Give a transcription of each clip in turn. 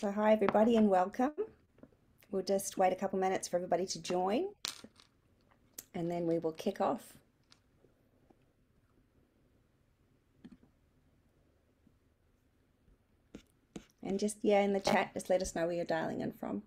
So hi everybody and welcome. We'll just wait a couple minutes for everybody to join and then we will kick off. And just, yeah, in the chat, just let us know where you're dialing in from.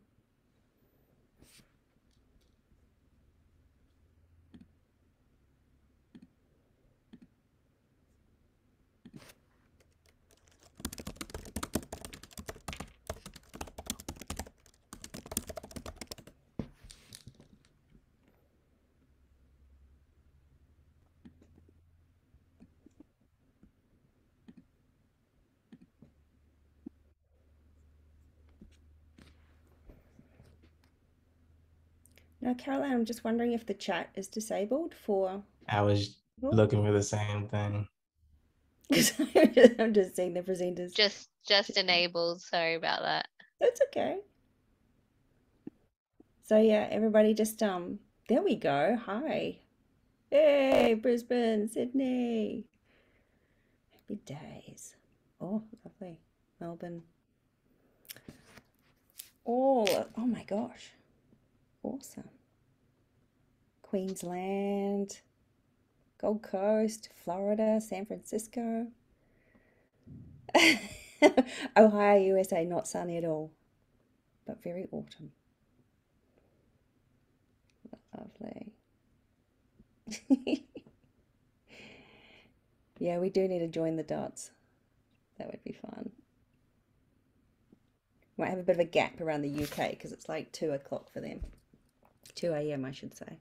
Now, Caroline, I'm just wondering if the chat is disabled for... I was looking for the same thing. I'm just seeing the presenters. Just enabled. Sorry about that. That's okay. So, yeah, everybody just... There we go. Hi. Hey, Brisbane, Sydney. Happy days. Oh, lovely. Melbourne. Oh my gosh. Awesome. Queensland, Gold Coast, Florida, San Francisco, Ohio, USA, not sunny at all, but very autumn. Lovely. Yeah, we do need to join the dots. That would be fun. Might have a bit of a gap around the UK because it's like 2 o'clock for them. 2 a.m. I should say.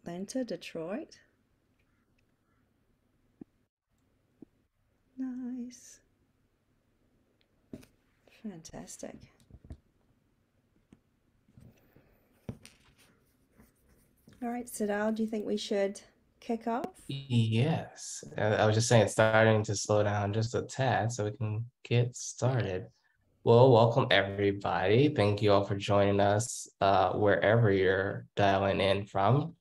Atlanta, Detroit. Nice. Fantastic. All right, Sedale, do you think we should kick off? Yes. I was just saying it's starting to slow down just a tad so we can get started. Well, welcome everybody. Thank you all for joining us wherever you're dialing in from.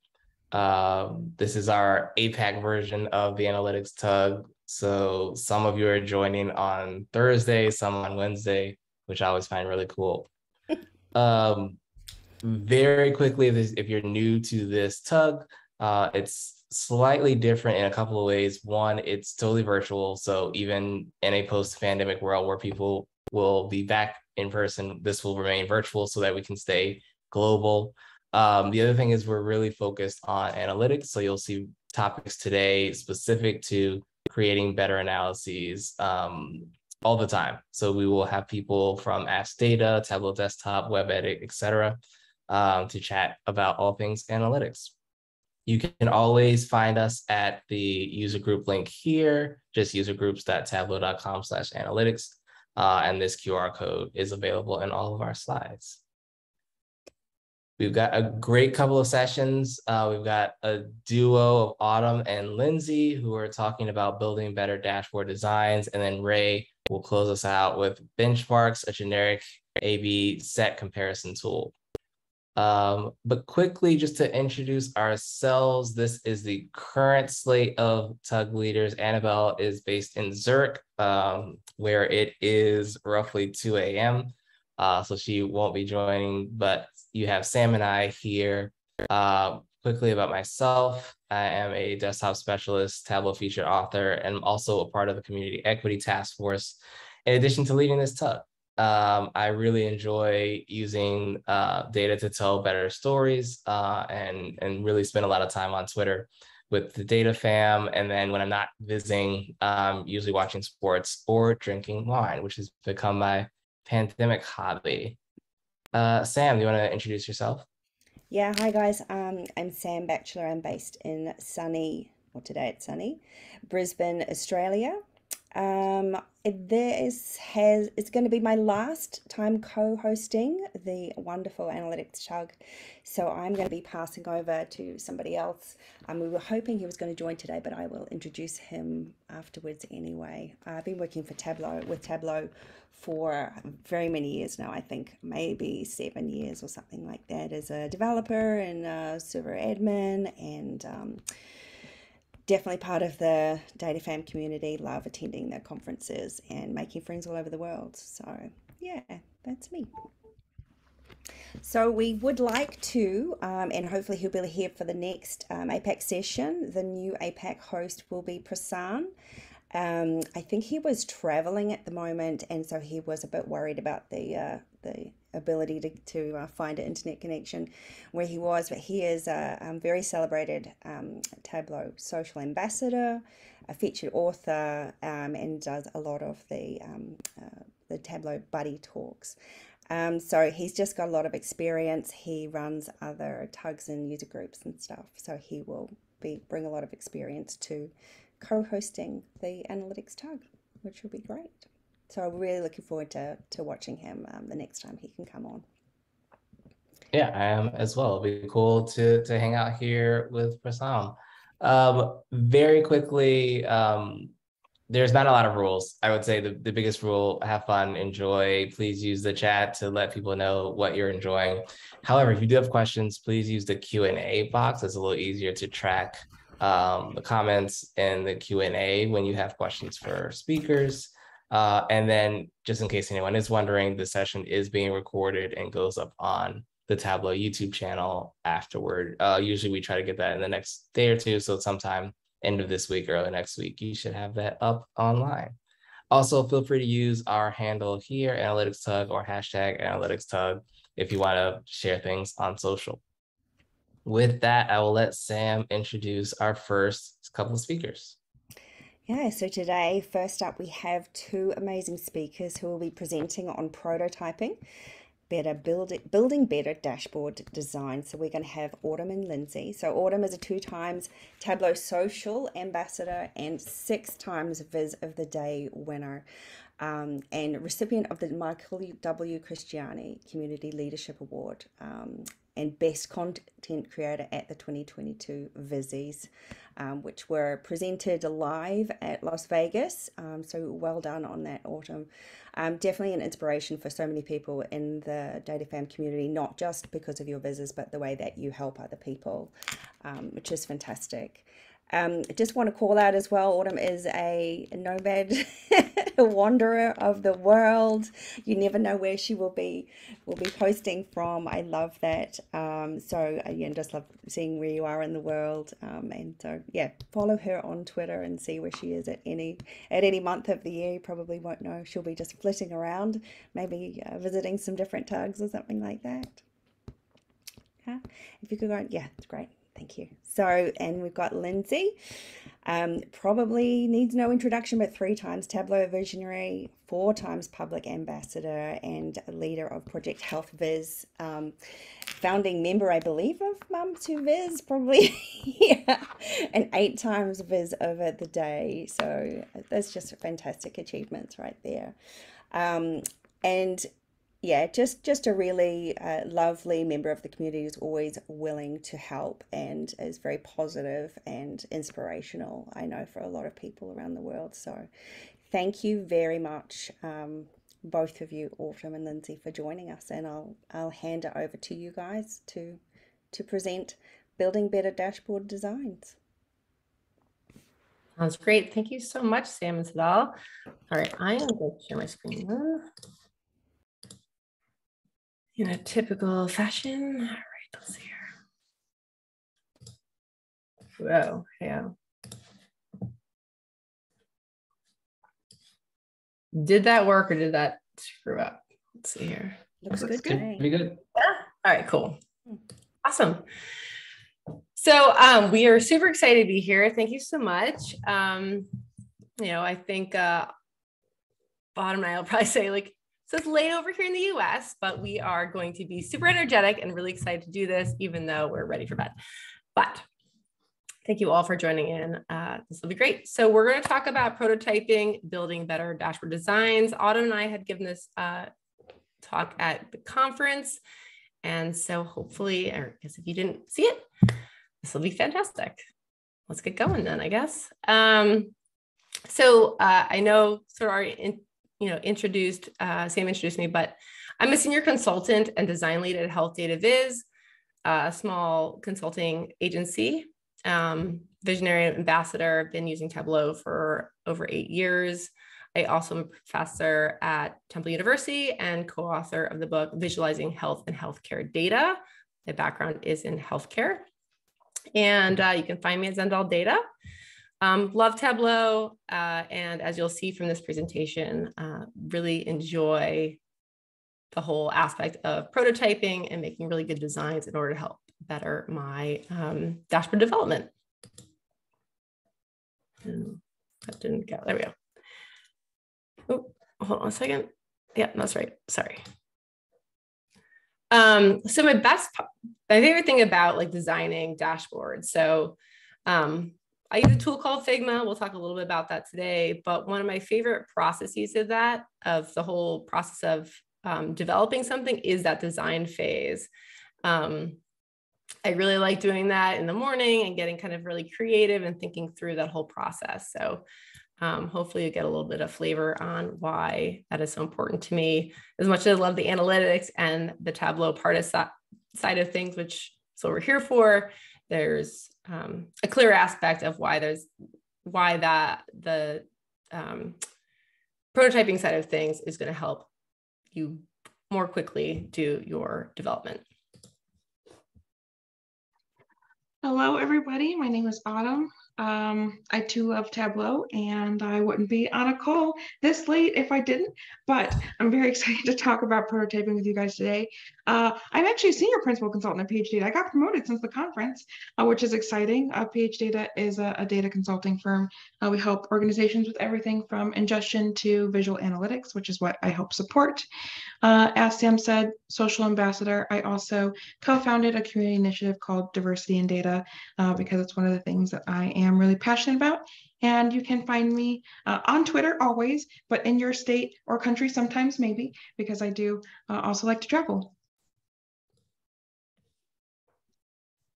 This is our APAC version of the Analytics TUG. So some of you are joining on Thursday, some on Wednesday, which I always find really cool. Very quickly, if you're new to this TUG, it's slightly different in a couple of ways. One, it's totally virtual. So even in a post-pandemic world where people will be back in person, this will remain virtual so that we can stay global. The other thing is we're really focused on analytics. So you'll see topics today specific to creating better analyses all the time. So we will have people from Ask Data, Tableau Desktop, WebEdit, etc., to chat about all things analytics. You can always find us at the user group link here, just usergroups.tableau.com/analytics. And this QR code is available in all of our slides. We've got a great couple of sessions. We've got a duo of Autumn and Lindsay who are talking about building better dashboard designs. And then Ray will close us out with benchmarks, a generic A/B set comparison tool. But quickly, just to introduce ourselves, this is the current slate of TUG leaders. Annabelle is based in Zurich, where it is roughly 2 a.m., so she won't be joining, but you have Sam and I here. Quickly about myself, I am a desktop specialist, Tableau Featured Author, and I'm also a part of the Community Equity Task Force, in addition to leading this TUG. I really enjoy using data to tell better stories and really spend a lot of time on Twitter with the DataFam. And then when I'm not visiting, usually watching sports or drinking wine, which has become my pandemic hobby. Sam, do you want to introduce yourself? Yeah, hi guys. I'm Sam Batchelor. I'm based in sunny, or today it's sunny, Brisbane, Australia. It's going to be my last time co-hosting the wonderful Analytics TUG, so I'm going to be passing over to somebody else. We were hoping he was going to join today, but I will introduce him afterwards anyway. I've been working with Tableau for very many years now. I think maybe 7 years or something like that as a developer and a server admin and definitely part of the DataFam community. Love attending their conferences and making friends all over the world. So yeah, that's me. So we would like to, and hopefully he'll be here for the next APAC session. The new APAC host will be Prasad. I think he was traveling at the moment, and so he was a bit worried about the ability to find an internet connection where he was, but he is a very celebrated Tableau Social Ambassador, a featured author, and does a lot of the Tableau buddy talks. So he's just got a lot of experience. He runs other TUGs and user groups and stuff, so he will bring a lot of experience to co-hosting the analytics TUG, which will be great. So I'm really looking forward to watching him the next time he can come on. Yeah, I am as well. It'd be cool to hang out here with Prasad. Very quickly, there's not a lot of rules. I would say the biggest rule, have fun, enjoy. Please use the chat to let people know what you're enjoying. However, if you do have questions, please use the Q&A box. It's a little easier to track the comments and the Q&A when you have questions for speakers. And then just in case anyone is wondering, the session is being recorded and goes up on the Tableau YouTube channel afterward. Usually we try to get that in the next day or two, so sometime end of this week, early next week, you should have that up online. Also, feel free to use our handle here, Analytics Tug, or hashtag Analytics Tug, if you want to share things on social. With that, I will let Sam introduce our first couple of speakers. Yeah, so today, first up, we have two amazing speakers who will be presenting on prototyping, building better dashboard design. So we're going to have Autumn and Lindsay. So Autumn is a 2-time Tableau Social Ambassador and 6-time Viz of the Day winner, and recipient of the Michael W. Cristiani Community Leadership Award, and Best Content Creator at the 2022 Vizies, which were presented live at Las Vegas. So well done on that, Autumn. Definitely an inspiration for so many people in the DataFam community, not just because of your Vizies, but the way that you help other people, which is fantastic. Just want to call out as well, Autumn is a nomad, a wanderer of the world. You never know where she will be posting from. I love that. So again, just love seeing where you are in the world. And so yeah, follow her on Twitter and see where she is at any month of the year. You probably won't know. She'll be just flitting around, maybe visiting some different TUGs or something like that. If you could go, yeah, it's great. Thank you. So, and we've got Lindsay, probably needs no introduction, but 3-time Tableau Visionary, 4-time Public Ambassador, and a leader of Project Health Viz, founding member, I believe, of Mum2Viz, probably, yeah, and 8-time Viz over the day. So that's just fantastic achievements right there. And yeah, just a really lovely member of the community who's always willing to help and is very positive and inspirational, I know, for a lot of people around the world. So thank you very much, both of you, Autumn and Lindsay, for joining us. And I'll hand it over to you guys to present Building Better Dashboard Designs. Sounds great. Thank you so much, Sam and Sedale. All right, I am going to share my screen now. In a typical fashion. All right, let's see here. Whoa, yeah. Did that work or did that screw up? Let's see here. Looks good. Pretty good. Yeah? All right, cool. Awesome. So we are super excited to be here. Thank you so much. You know, I think Autumn and I will probably say, like, so it's late over here in the US, but we are going to be super energetic and really excited to do this, even though we're ready for bed. But thank you all for joining in. This will be great. So we're going to talk about prototyping, building better dashboard designs. Autumn and I had given this talk at the conference. And so hopefully, or I guess if you didn't see it, this will be fantastic. Let's get going then, I guess. So I know sort of our Sam introduced me, but I'm a senior consultant and design lead at Health Data Viz, a small consulting agency. Visionary Ambassador. I've been using Tableau for over 8 years. I also am a professor at Temple University and co-author of the book, Visualizing Health and Healthcare Data. My background is in healthcare. And you can find me at Zendal Data. Love Tableau. And as you'll see from this presentation, really enjoy the whole aspect of prototyping and making really good designs in order to help better my dashboard development. And that didn't go, there we go. Oh, hold on a second. Yeah, that's right. Sorry. So my favorite thing about like designing dashboards. So I use a tool called Figma. We'll talk a little bit about that today. But one of my favorite processes of that, of the whole process of developing something, is that design phase. I really like doing that in the morning and getting kind of really creative and thinking through that whole process. So hopefully you get a little bit of flavor on why that is so important to me. As much as I love the analytics and the Tableau part of side of things, which is what we're here for, there's a clear aspect of why the prototyping side of things is going to help you more quickly do your development. Hello, everybody. My name is Autumn. I too love Tableau, and I wouldn't be on a call this late if I didn't, but I'm very excited to talk about prototyping with you guys today. I'm actually a senior principal consultant at PHData. I got promoted since the conference, which is exciting. PHData is a data consulting firm. We help organizations with everything from ingestion to visual analytics, which is what I help support. As Sam said, Social Ambassador. I also co-founded a community initiative called Diversity in Data because it's one of the things that I am really passionate about, and you can find me on Twitter always, but in your state or country sometimes maybe, because I do also like to travel.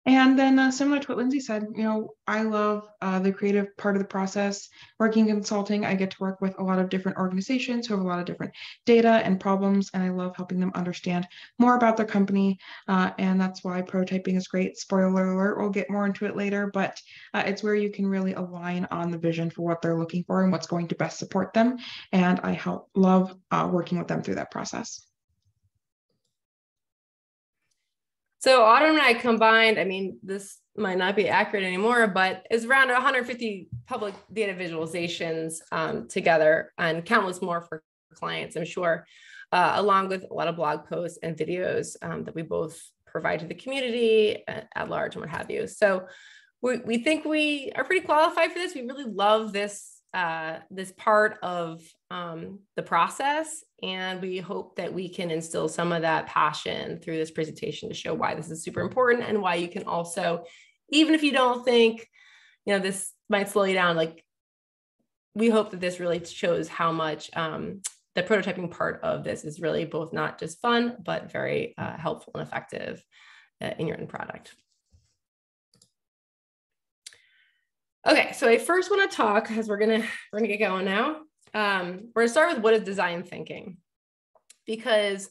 And then similar to what Lindsay said, you know, I love the creative part of the process. Working in consulting, I get to work with a lot of different organizations who have a lot of different data and problems, and I love helping them understand more about their company. And that's why prototyping is great. Spoiler alert, we'll get more into it later, but it's where you can really align on the vision for what they're looking for and what's going to best support them. And I love working with them through that process. So Autumn and I combined, I mean, this might not be accurate anymore, but it's around 150 public data visualizations together, and countless more for clients, I'm sure, along with a lot of blog posts and videos that we both provide to the community at large and what have you. So we think we are pretty qualified for this. We really love this, this part of the process. And we hope that we can instill some of that passion through this presentation to show why this is super important and why you can also, even if you don't think, you know, this might slow you down, like we hope that this really shows how much the prototyping part of this is really both not just fun, but very helpful and effective in your end product. Okay, so I first want to talk, because we're gonna get going now. We're gonna start with what is design thinking, because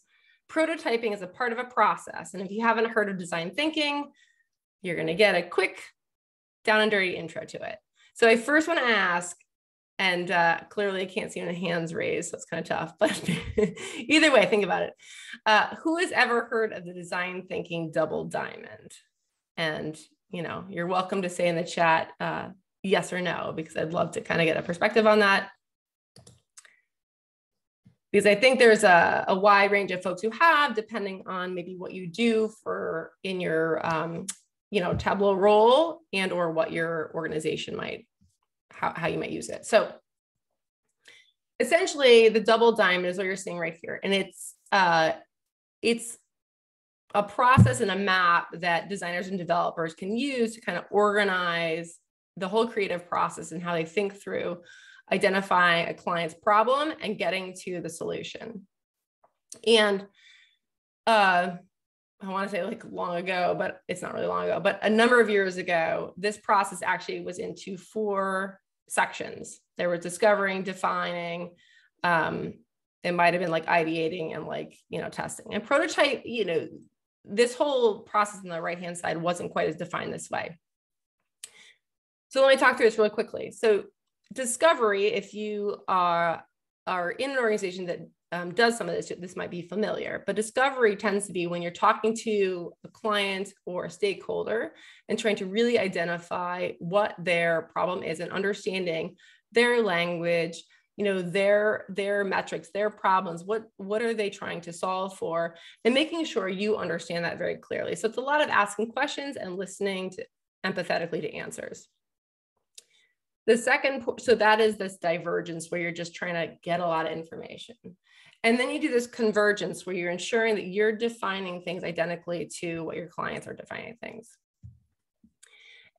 prototyping is a part of a process. And if you haven't heard of design thinking, you're gonna get a quick down and dirty intro to it. So I first wanna ask, and clearly I can't see any hands raised, so it's kind of tough, but either way, think about it. Who has ever heard of the design thinking double diamond? And you know, you're welcome to say in the chat, yes or no, because I'd love to kind of get a perspective on that. Because I think there's a wide range of folks who have, depending on maybe what you do for in your, you know, Tableau role and or what your organization might, how you might use it. So essentially the double diamond is what you're seeing right here. And it's a process and a map that designers and developers can use to kind of organize the whole creative process and how they think through identifying a client's problem and getting to the solution. And I want to say like long ago, but it's not really long ago, but a number of years ago, this process actually was into 4 sections. There was discovering, defining, it might've been like ideating and like, you know, testing and prototype, you know, this whole process on the right-hand side wasn't quite as defined this way. So let me talk through this really quickly. So discovery, if you are in an organization that does some of this, this might be familiar, but discovery tends to be when you're talking to a client or a stakeholder and trying to really identify what their problem is and understanding their language, you know, their metrics, their problems, what are they trying to solve for, and making sure you understand that very clearly. So it's a lot of asking questions and listening to, empathetically to answers. The second, so that is this divergence where you're just trying to get a lot of information. And then you do this convergence where you're ensuring that you're defining things identically to what your clients are defining things.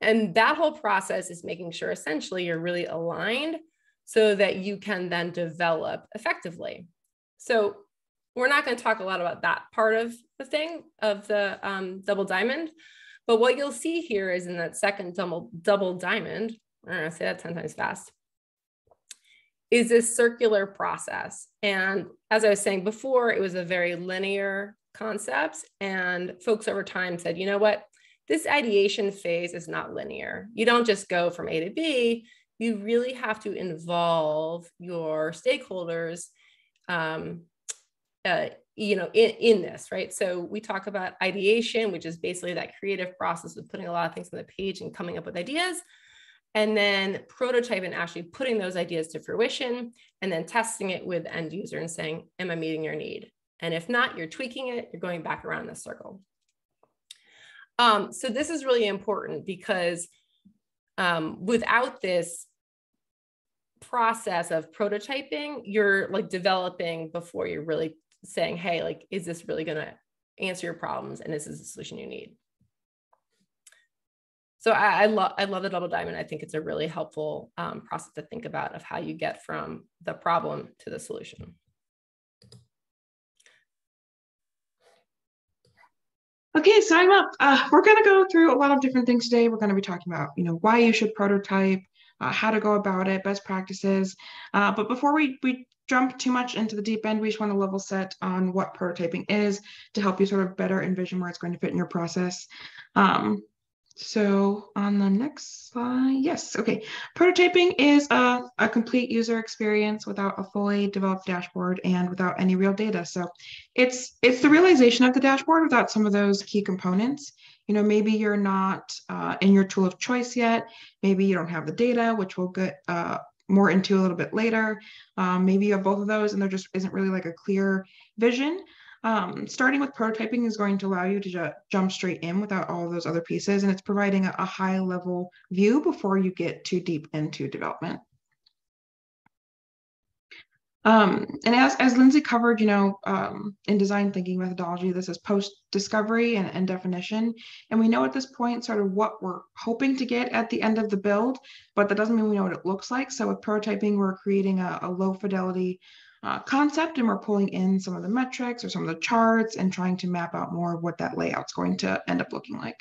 And that whole process is making sure essentially you're really aligned so that you can then develop effectively. So we're not going to talk a lot about that part of the thing of the double diamond, but what you'll see here is in that second double diamond, I don't know, say that 10 times fast, is this circular process. And as I was saying before, it was a very linear concept, and folks over time said, you know what, this ideation phase is not linear. You don't just go from A to B, you really have to involve your stakeholders you know, in this, right? So we talk about ideation, which is basically that creative process of putting a lot of things on the page and coming up with ideas. And then prototype and actually putting those ideas to fruition, and then testing it with end user and saying, am I meeting your need? And if not, you're tweaking it, you're going back around this circle. So this is really important because without this process of prototyping, you're like developing before you're really saying, hey, like, is this really gonna answer your problems? And this is the solution you need. So I love the double diamond. I think it's a really helpful process to think about of how you get from the problem to the solution. Okay, so I'm up. We're going to go through a lot of different things today. We're going to be talking about, you know, why you should prototype, how to go about it, best practices. But before we jump too much into the deep end, we just want to level set on what prototyping is to help you sort of better envision where it's going to fit in your process. So on the next slide, yes, okay. Prototyping is a complete user experience without a fully developed dashboard and without any real data. So it's the realization of the dashboard without some of those key components. You know, maybe you're not in your tool of choice yet. Maybe you don't have the data, which we'll get more into a little bit later. Maybe you have both of those and there just isn't really like a clear vision. Starting with prototyping is going to allow you to jump straight in without all of those other pieces, and it's providing a high level view before you get too deep into development. And as Lindsay covered, you know, in design thinking methodology, this is post-discovery and definition. And we know at this point sort of what we're hoping to get at the end of the build, but that doesn't mean we know what it looks like. So with prototyping, we're creating a low fidelity concept, and we're pulling in some of the metrics or some of the charts and trying to map out more of what that layout's going to end up looking like.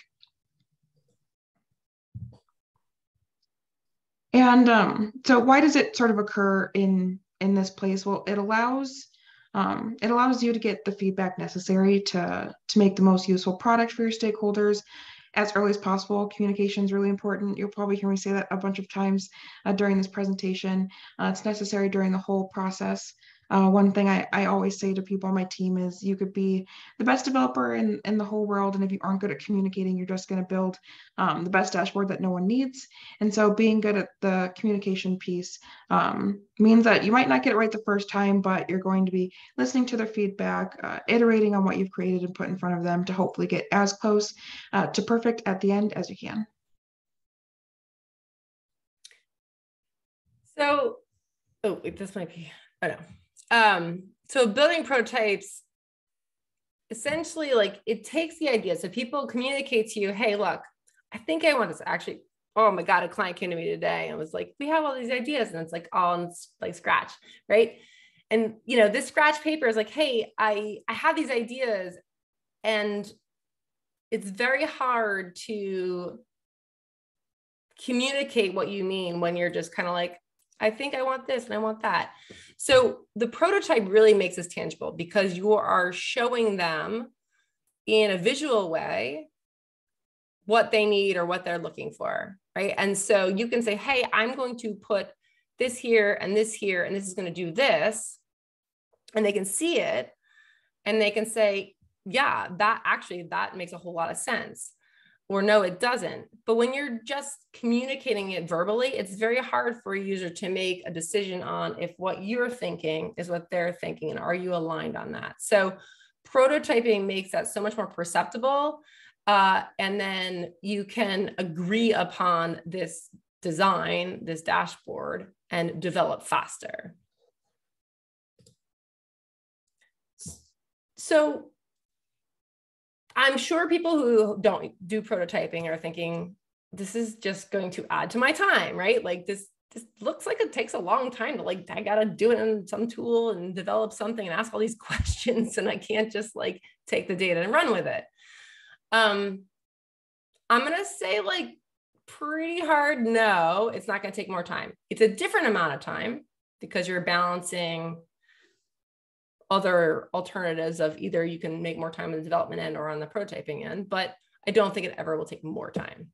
And so why does it sort of occur in this place? Well, it allows you to get the feedback necessary to make the most useful product for your stakeholders as early as possible. Communication is really important. You'll probably hear me say that a bunch of times during this presentation. It's necessary during the whole process. One thing I always say to people on my team is you could be the best developer in the whole world, and if you aren't good at communicating, you're just going to build the best dashboard that no one needs. And so being good at the communication piece means that you might not get it right the first time, but you're going to be listening to their feedback, iterating on what you've created and put in front of them to hopefully get as close to perfect at the end as you can. So, oh, wait, this might be, I don't know. So building prototypes, essentially, like, it takes the idea. So people communicate to you, hey, look, I think I want this. Actually, oh my God, a client came to me today and was like, we have all these ideas, and it's like all in like scratch, right? And, you know, this scratch paper is like, hey, I have these ideas, and it's very hard to communicate what you mean when you're just kind of like, I think I want this and I want that. So the prototype really makes this tangible because you are showing them in a visual way what they need or what they're looking for. right? And so you can say, hey, I'm going to put this here, and this is going to do this. And they can see it and they can say, yeah, that actually, that makes a whole lot of sense. Or no, it doesn't. But when you're just communicating it verbally, it's very hard for a user to make a decision on if what you're thinking is what they're thinking, and are you aligned on that? So prototyping makes that so much more perceptible. And then you can agree upon this design, this dashboard, and develop faster. So I'm sure people who don't do prototyping are thinking, this is just going to add to my time, right? Like this looks like it takes a long time to like, I got to do it in some tool and develop something and ask all these questions. And I can't just like take the data and run with it. I'm going to say like pretty hard no, it's not going to take more time. It's a different amount of time because you're balancing other alternatives of either you can make more time on the development end or on the prototyping end, but I don't think it ever will take more time.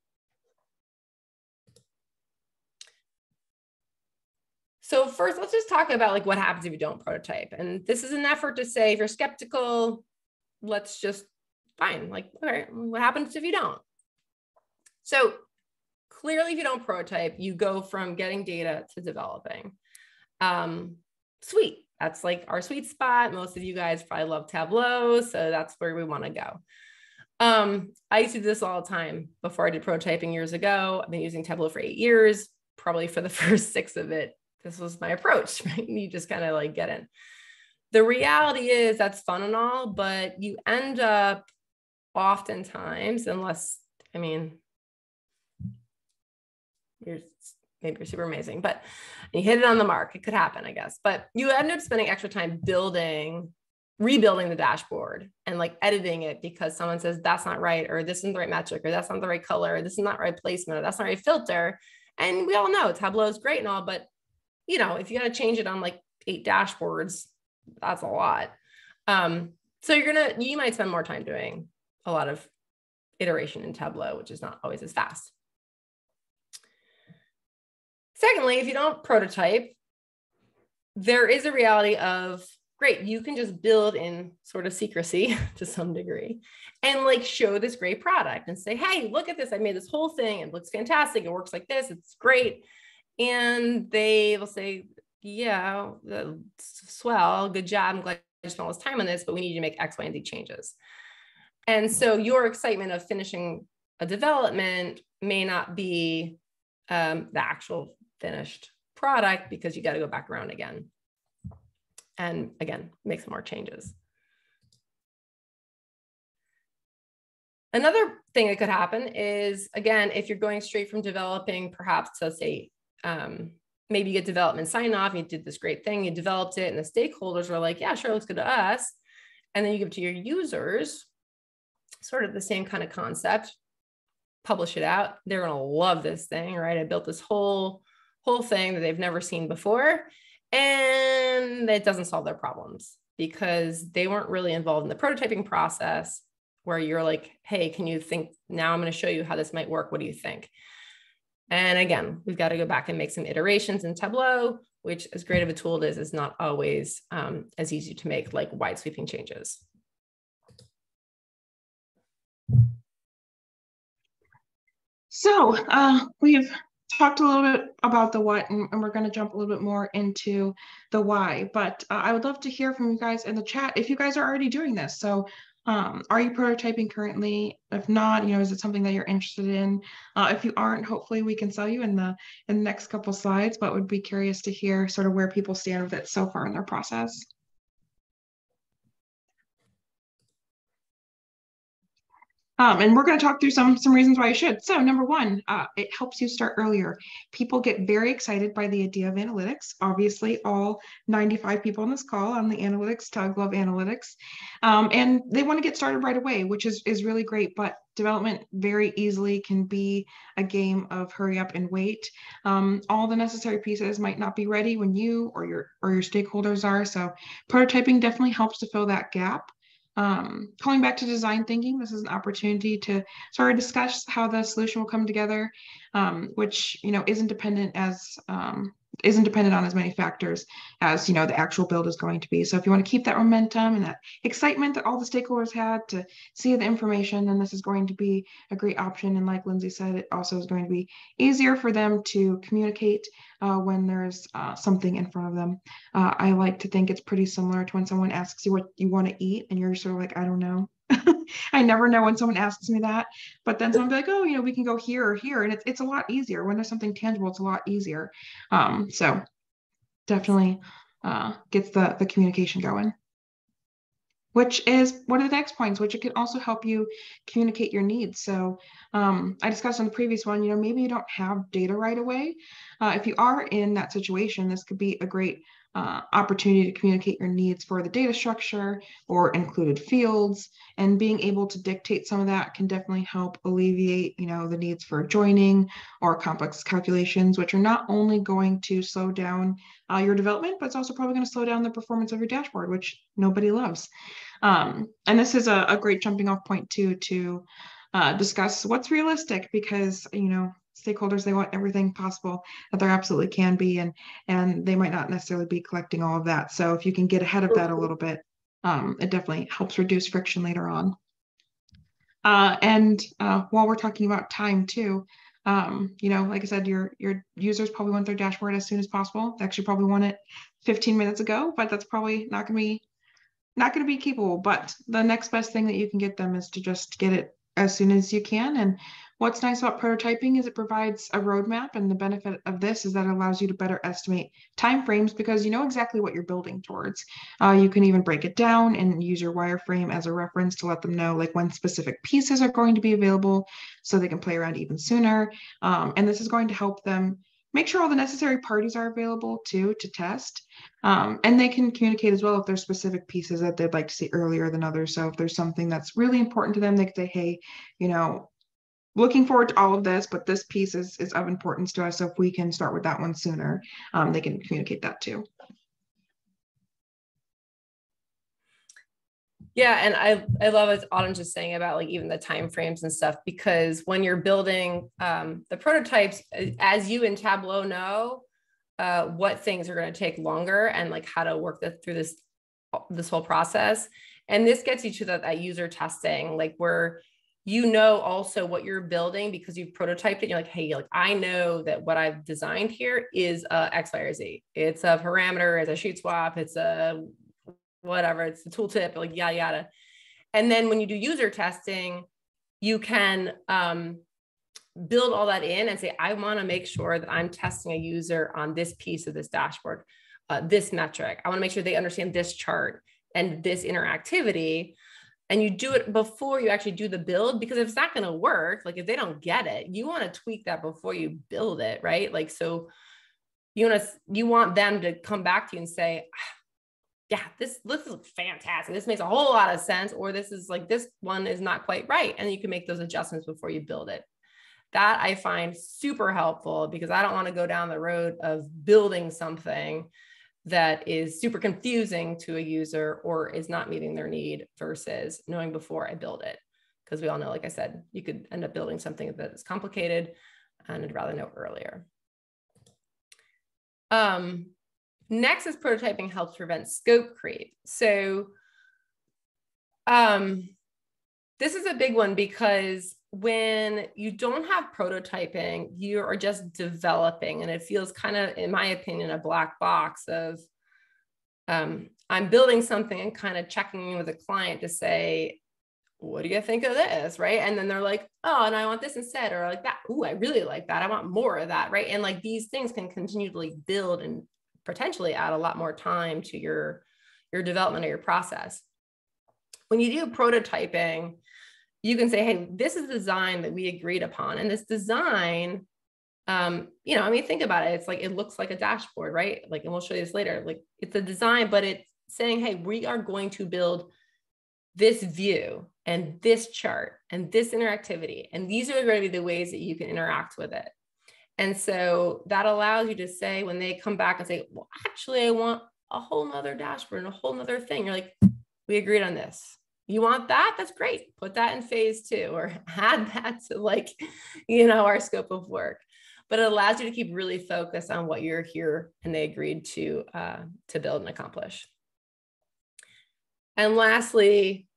So first, let's just talk about like what happens if you don't prototype. And this is an effort to say, if you're skeptical, let's just fine. Like, all right, what happens if you don't? So clearly, if you don't prototype, you go from getting data to developing. Sweet. That's like our sweet spot. Most of you guys probably love Tableau, so that's where we want to go. I used to do this all the time before I did prototyping years ago. I've been using Tableau for 8 years, probably for the first 6 of it. This was my approach, right? You just kind of like get in. The reality is that's fun and all, but you end up oftentimes, unless, I mean, you're maybe you're super amazing, but you hit it on the mark. It could happen, I guess. But you end up spending extra time building, rebuilding the dashboard and like editing it because someone says that's not right, or this isn't the right metric, or that's not the right color, or this is not the right placement, or that's not the right filter. And we all know Tableau is great and all, but you know, if you got to change it on like 8 dashboards, that's a lot. So you might spend more time doing a lot of iteration in Tableau, which is not always as fast. Secondly, if you don't prototype, there is a reality of, great, you can just build in sort of secrecy to some degree and like show this great product and say, hey, look at this. I made this whole thing. It looks fantastic. It works like this. It's great. And they will say, yeah, swell. Good job. I'm glad you spent all this time on this, but we need you to make X, Y, and Z changes. And so your excitement of finishing a development may not be the actual finished product because you got to go back around again. And again, make some more changes. Another thing that could happen is, again, if you're going straight from developing, perhaps to say, maybe you get development sign off, you did this great thing, you developed it, and the stakeholders were like, yeah, sure, looks good to us. And then you give it to your users, sort of the same kind of concept, publish it out. They're going to love this thing, right? I built this whole thing that they've never seen before, and it doesn't solve their problems because they weren't really involved in the prototyping process where you're like, hey, can you think now I'm going to show you how this might work. What do you think? And again, we've got to go back and make some iterations in Tableau, which as great of a tool it is not always as easy to make like wide sweeping changes. So we've talked a little bit about the what, and we're going to jump a little bit more into the why, but I would love to hear from you guys in the chat if you guys are already doing this. So are you prototyping currently? If not, you know, is it something that you're interested in? If you aren't, hopefully we can sell you in the next couple slides, but would be curious to hear sort of where people stand with it so far in their process. And we're going to talk through some reasons why you should. So number one, it helps you start earlier. People get very excited by the idea of analytics. Obviously, all 95 people on this call on the analytics TUG love analytics. And they want to get started right away, which is really great. But development very easily can be a game of hurry up and wait. All the necessary pieces might not be ready when you or your stakeholders are. So prototyping definitely helps to fill that gap. Calling back to design thinking, this is an opportunity to sort of discuss how the solution will come together, which, you know, isn't dependent on as many factors as, you know, the actual build is going to be. So if you want to keep that momentum and that excitement that all the stakeholders had to see the information, then this is going to be a great option. And like Lindsay said, it also is going to be easier for them to communicate when there's something in front of them. I like to think it's pretty similar to when someone asks you what you want to eat and you're sort of like, I don't know. I never know when someone asks me that, but then someone be like, oh, you know, we can go here or here. And it's a lot easier when there's something tangible. It's a lot easier. So definitely gets the communication going, which is one of the next points, which it can also help you communicate your needs. So I discussed on the previous one, you know, maybe you don't have data right away. If you are in that situation, this could be a great opportunity to communicate your needs for the data structure or included fields, and being able to dictate some of that can definitely help alleviate, you know, the needs for joining or complex calculations, which are not only going to slow down your development, but it's also probably going to slow down the performance of your dashboard, which nobody loves. And this is a great jumping off point too, to discuss what's realistic, because, you know, stakeholders, they want everything possible that there absolutely can be, and they might not necessarily be collecting all of that. So if you can get ahead of that a little bit, it definitely helps reduce friction later on. And while we're talking about time too, you know, like I said, your users probably want their dashboard as soon as possible. They actually probably want it 15 minutes ago, but that's probably not going to be capable. But the next best thing that you can get them is to just get it as soon as you can. And what's nice about prototyping is it provides a roadmap, and the benefit of this is that it allows you to better estimate timeframes because you know exactly what you're building towards. You can even break it down and use your wireframe as a reference to let them know like when specific pieces are going to be available so they can play around even sooner. And this is going to help them make sure all the necessary parties are available too to test. And they can communicate as well if there's specific pieces that they'd like to see earlier than others. So if there's something that's really important to them, they could say, hey, you know, looking forward to all of this, but this piece is of importance to us. So if we can start with that one sooner, they can communicate that too. Yeah, and I love what Autumn just saying about like even the timeframes and stuff, because when you're building the prototypes, as you in Tableau know, what things are going to take longer and like how to work through this whole process. And this gets you to that user testing, like where you know also what you're building because you've prototyped it. And you're like, hey, like I know that what I've designed here is X, Y, or Z. It's a parameter, it's a sheet swap, it's a whatever, it's the tooltip, like yada, yada. And then when you do user testing, you can build all that in and say, I want to make sure that I'm testing a user on this piece of this dashboard, this metric. I want to make sure they understand this chart and this interactivity. And you do it before you actually do the build, because if it's not going to work, like if they don't get it, you want to tweak that before you build it, right? Like, so you want them to come back to you and say, yeah, this is fantastic. This makes a whole lot of sense, or this is like, this one is not quite right. And you can make those adjustments before you build it. That I find super helpful because I don't want to go down the road of building something that is super confusing to a user or is not meeting their need versus knowing before I build it. Because we all know, like I said, you could end up building something that is complicated, and I'd rather know earlier. Next is prototyping helps prevent scope creep. So this is a big one because when you don't have prototyping, you are just developing, and it feels kind of, in my opinion, a black box of I'm building something and kind of checking in with a client to say, what do you think of this, right? And then they're like, oh, and I want this instead, or like that. Ooh, I really like that. I want more of that, right? And like these things can continually build and potentially add a lot more time to your development or your process. When you do prototyping, you can say, hey, this is the design that we agreed upon. And this design, you know, I mean, think about it. It's like, it looks like a dashboard, right? Like, and we'll show you this later. Like it's a design, but it's saying, hey, we are going to build this view and this chart and this interactivity. And these are going to be the ways that you can interact with it. And so that allows you to say, when they come back and say, well, actually I want a whole nother dashboard and a whole nother thing. You're like, we agreed on this. You want that? That's great. Put that in phase two or add that to, like, you know, our scope of work. But it allows you to keep really focused on what you're here and they agreed to build and accomplish. And lastly,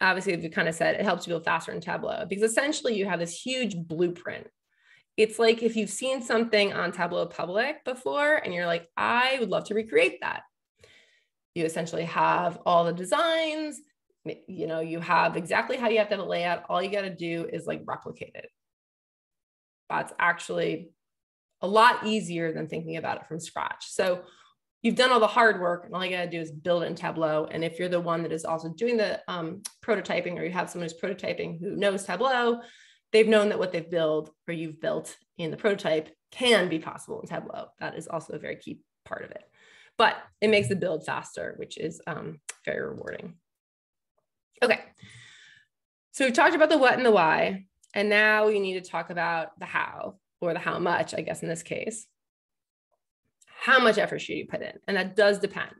obviously, as we kind of said, it helps you build faster in Tableau because essentially you have this huge blueprint. It's like if you've seen something on Tableau Public before and you're like, I would love to recreate that. You essentially have all the designs, you know, you have exactly how you have to have a layout. All you got to do is like replicate it. That's actually a lot easier than thinking about it from scratch. So you've done all the hard work and all you got to do is build in Tableau. And if you're the one that is also doing the prototyping or you have someone who's prototyping who knows Tableau, they've known that what they've built or you've built in the prototype can be possible in Tableau. That is also a very key part of it. But it makes the build faster, which is very rewarding. Okay, so we've talked about the what and the why, and now we need to talk about the how, or the how much, I guess in this case. How much effort should you put in? And that does depend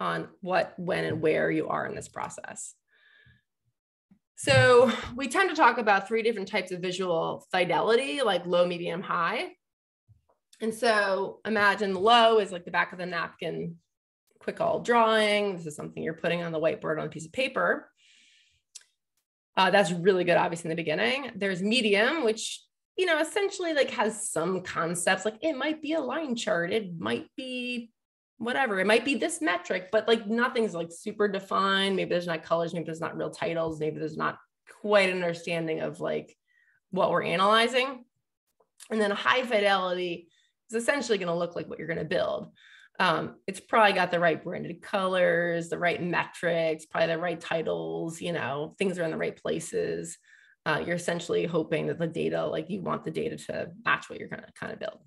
on what, when, and where you are in this process. So we tend to talk about three different types of visual fidelity, like low, medium, high. And so imagine low is like the back of the napkin, quick old drawing. This is something you're putting on the whiteboard on a piece of paper. That's really good, obviously, in the beginning. There's medium, which, you know, essentially like has some concepts, like it might be a line chart. It might be whatever. It might be this metric, but like nothing's like super defined. Maybe there's not colors. Maybe there's not real titles. Maybe there's not quite an understanding of like what we're analyzing. And then high fidelity, it's essentially going to look like what you're going to build. It's probably got the right branded colors, the right metrics, probably the right titles, you know, things are in the right places. You're essentially hoping that the data, like you want the data to match what you're going to kind of build.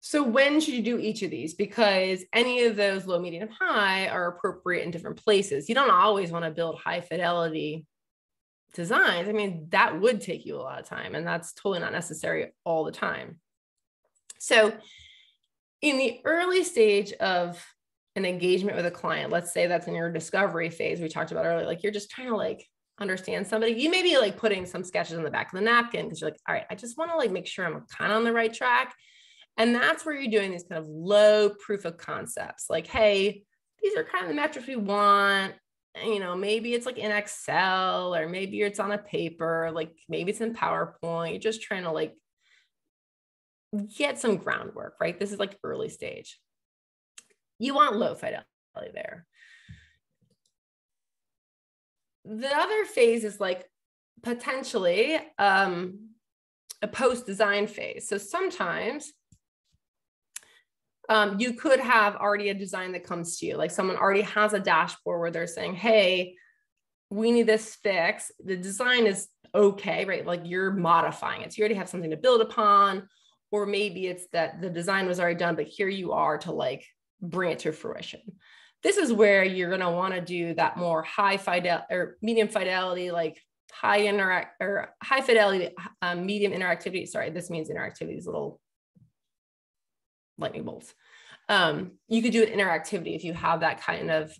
So when should you do each of these? Because any of those low, medium, high are appropriate in different places. You don't always want to build high fidelity designs. I mean, that would take you a lot of time and that's totally not necessary all the time. So in the early stage of an engagement with a client, let's say that's in your discovery phase we talked about earlier, like you're just trying to like understand somebody, you may be like putting some sketches on the back of the napkin because you're like, all right, I just want to like make sure I'm kind of on the right track. And that's where you're doing these kind of low proof of concepts, like, hey, these are kind of the metrics we want. You know, maybe it's like in Excel or maybe it's on a paper, like maybe it's in PowerPoint. You're just trying to like get some groundwork, right? This is like early stage. You want low fidelity there. The other phase is like potentially a post-design phase. So sometimes you could have already a design that comes to you, like someone already has a dashboard where they're saying, hey, we need this fix. The design is okay, right? Like you're modifying it. So you already have something to build upon, or maybe it's that the design was already done, but here you are to like bring it to fruition. This is where you're going to want to do that more high fidelity or medium fidelity, like medium interactivity. Sorry, this means interactivity is little lightning bolts. You could do an interactivity if you have that kind of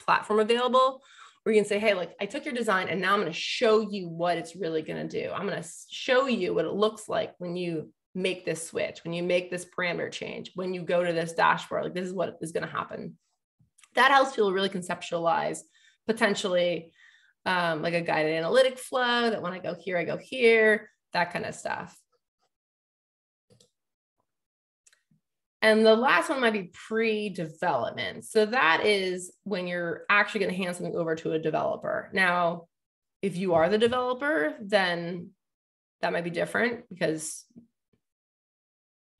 platform available, where you can say, hey, like I took your design and now I'm going to show you what it's really going to do. I'm going to show you what it looks like when you make this switch, when you make this parameter change, when you go to this dashboard, like this is what is going to happen. That helps people really conceptualize potentially like a guided analytic flow that when I go here, that kind of stuff. And the last one might be pre-development. So that is when you're actually going to hand something over to a developer. Now, if you are the developer, then that might be different because,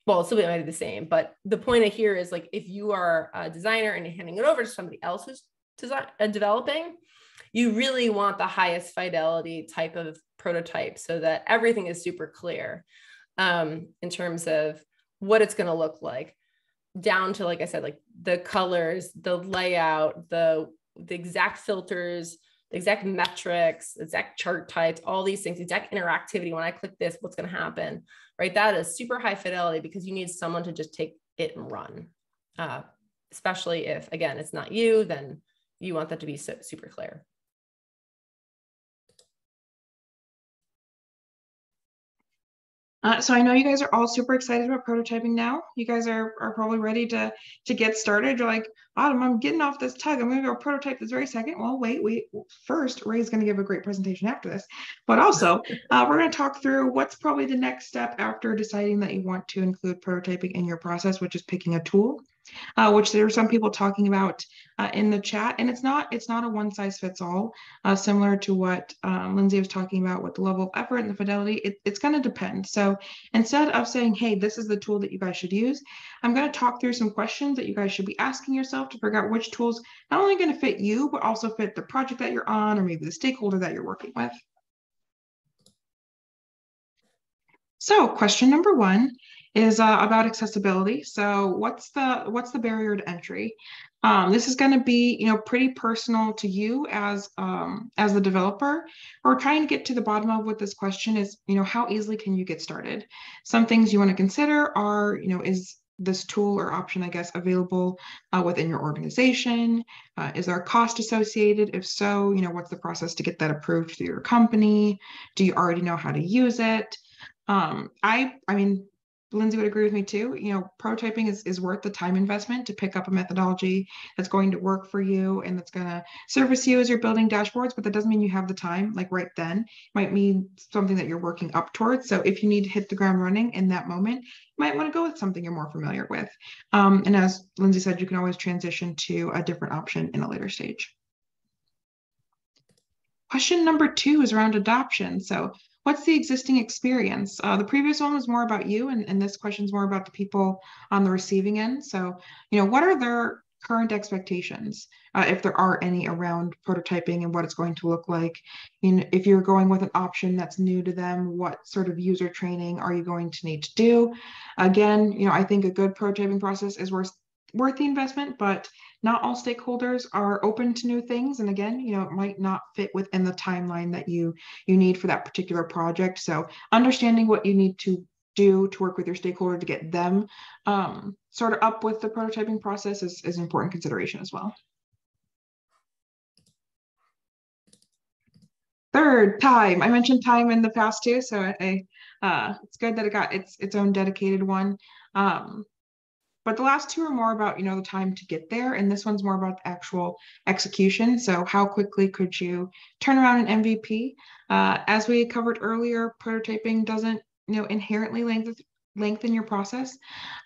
well, so it might be the same, but the point of here is like, if you are a designer and you're handing it over to somebody else who's developing, you really want the highest fidelity type of prototype so that everything is super clear in terms of what it's going to look like, down to, like I said, like the colors, the layout, the exact filters, the exact metrics, exact chart types, all these things, exact interactivity. When I click this, what's going to happen, right? That is super high fidelity because you need someone to just take it and run, especially if, again, it's not you, then you want that to be super clear. So I know you guys are all super excited about prototyping now. You guys are probably ready to get started. You're like, Autumn, I'm getting off this TUG. I'm going to go prototype this very second. Well, wait. First, Ray's going to give a great presentation after this. But also, we're going to talk through what's probably the next step after deciding that you want to include prototyping in your process, which is picking a tool, which there are some people talking about in the chat. And it's not a one-size-fits-all, similar to what Lindsay was talking about with the level of effort and the fidelity. It's going to depend. So instead of saying, hey, this is the tool that you guys should use, I'm going to talk through some questions that you guys should be asking yourself to figure out which tools not only going to fit you, but also fit the project that you're on or maybe the stakeholder that you're working with. So question number one is about accessibility. So what's the barrier to entry? This is going to be, you know, pretty personal to you as the developer. What we're trying to get to the bottom of with this question is, you know, how easily can you get started? Some things you want to consider are, you know, is this tool or option, I guess, available within your organization? Is there a cost associated? If so, you know, what's the process to get that approved through your company? Do you already know how to use it? I mean, Lindsay would agree with me too. You know, prototyping is worth the time investment to pick up a methodology that's going to work for you and that's going to service you as you're building dashboards, but that doesn't mean you have the time like right then. It might mean something that you're working up towards. So if you need to hit the ground running in that moment, you might want to go with something you're more familiar with. And as Lindsay said, you can always transition to a different option in a later stage. Question number two is around adoption. So what's the existing experience? The previous one was more about you, and this question is more about the people on the receiving end. So, you know, what are their current expectations, if there are any, around prototyping and what it's going to look like? You know, if you're going with an option that's new to them, what sort of user training are you going to need to do? Again, you know, I think a good prototyping process is worth the investment, but not all stakeholders are open to new things. And again, you know, it might not fit within the timeline that you need for that particular project. So understanding what you need to do to work with your stakeholder to get them sort of up with the prototyping process is an important consideration as well. Third, time. I mentioned time in the past too, so it's good that it got its own dedicated one. But the last two are more about, you know, the time to get there. And this one's more about the actual execution. So how quickly could you turn around an MVP? As we covered earlier, prototyping doesn't, you know, inherently lengthen your process,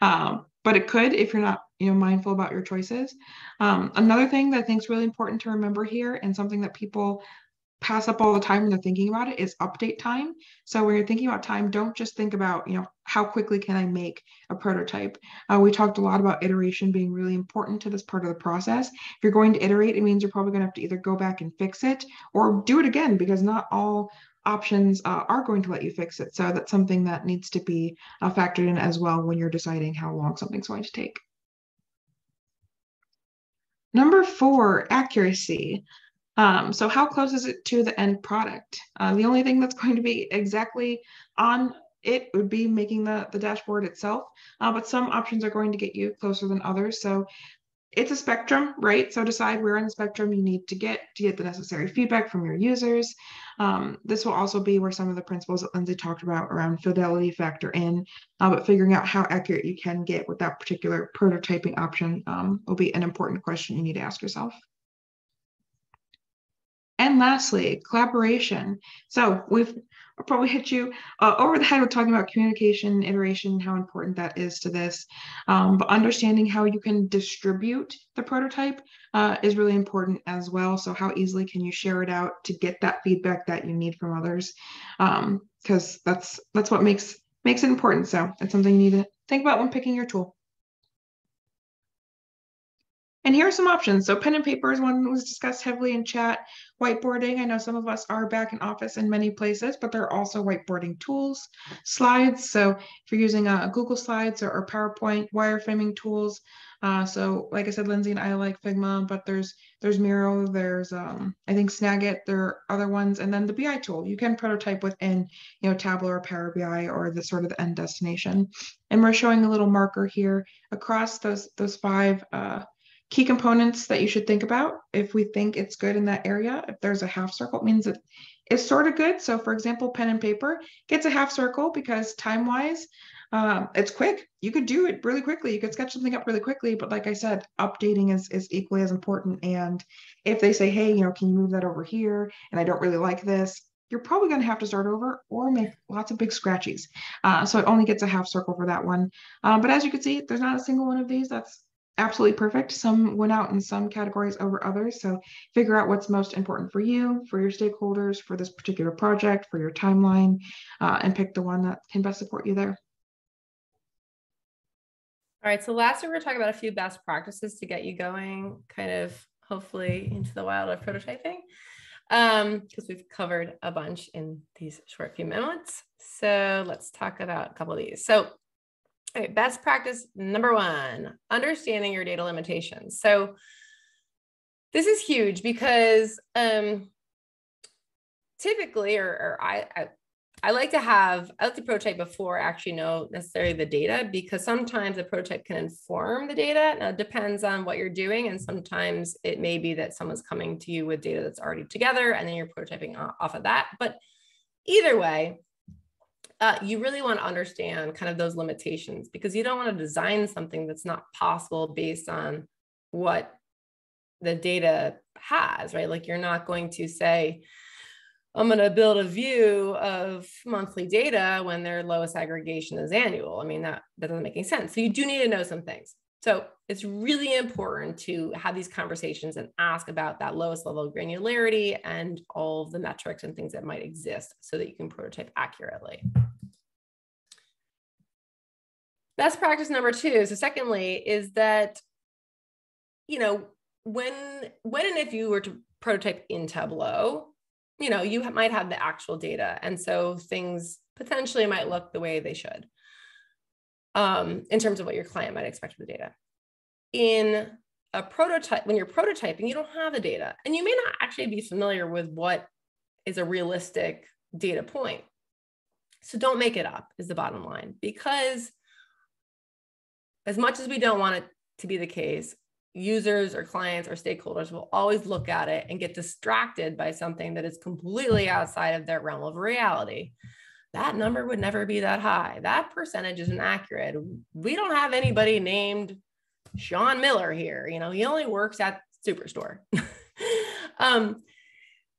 but it could if you're not, you know, mindful about your choices. Another thing that I think is really important to remember here, and something that people pass up all the time when they're thinking about it, is update time. So when you're thinking about time, don't just think about, you know, how quickly can I make a prototype? We talked a lot about iteration being really important to this part of the process. If you're going to iterate, it means you're probably going to have to either go back and fix it or do it again, because not all options are going to let you fix it. So that's something that needs to be factored in as well when you're deciding how long something's going to take. Number four, accuracy. So how close is it to the end product? The only thing that's going to be exactly on it would be making the dashboard itself, but some options are going to get you closer than others. So it's a spectrum, right? So decide where on the spectrum you need to get the necessary feedback from your users. This will also be where some of the principles that Lindsay talked about around fidelity factor in, but figuring out how accurate you can get with that particular prototyping option will be an important question you need to ask yourself. And lastly, collaboration. So we've probably hit you over the head with talking about communication, iteration, how important that is to this. But understanding how you can distribute the prototype is really important as well. So how easily can you share it out to get that feedback that you need from others? Because that's what makes it important. So that's something you need to think about when picking your tool. And here are some options. So pen and paper is one that was discussed heavily in chat. Whiteboarding, I know some of us are back in office in many places, but there are also whiteboarding tools. Slides, so if you're using Google Slides or PowerPoint, wireframing tools. So like I said, Lindsay and I like Figma, but there's Miro, there's I think Snagit, there are other ones. And then the BI tool, you can prototype within, you know, Tableau or Power BI or the sort of the end destination. And we're showing a little marker here across those five Key components that you should think about if we think it's good in that area. If there's a half circle, it means that it's sort of good. So for example, pen and paper gets a half circle because time-wise, it's quick. You could do it really quickly. You could sketch something up really quickly. But like I said, updating is equally as important. And if they say, hey, you know, can you move that over here? And I don't really like this. You're probably going to have to start over or make lots of big scratchies. So it only gets a half circle for that one. But as you can see, there's not a single one of these that's absolutely perfect. Some went out in some categories over others. So figure out what's most important for you, for your stakeholders, for this particular project, for your timeline, and pick the one that can best support you there. All right. So last week, we're talking about a few best practices to get you going, kind of hopefully into the wild of prototyping, because we've covered a bunch in these short few minutes. So let's talk about a couple of these. So all right, best practice number one, understanding your data limitations. So this is huge because typically, or I like to have, I like to prototype before I actually know necessarily the data, because sometimes the prototype can inform the data. Now it depends on what you're doing. And sometimes it may be that someone's coming to you with data that's already together and then you're prototyping off of that. But either way, you really want to understand kind of those limitations, because you don't want to design something that's not possible based on what the data has, right? Like you're not going to say, I'm going to build a view of monthly data when their lowest aggregation is annual. I mean, that doesn't make any sense. So you do need to know some things. So it's really important to have these conversations and ask about that lowest level of granularity and all of the metrics and things that might exist so that you can prototype accurately. Best practice number two. So secondly, is that, you know, when and if you were to prototype in Tableau, you know, you might have the actual data. And so things potentially might look the way they should. In terms of what your client might expect from the data. In a prototype, when you're prototyping, you don't have the data, and you may not actually be familiar with what is a realistic data point. So don't make it up is the bottom line, because as much as we don't want it to be the case, users or clients or stakeholders will always look at it and get distracted by something that is completely outside of their realm of reality. That number would never be that high. That percentage isn't accurate. We don't have anybody named Sean Miller here. You know, he only works at Superstore.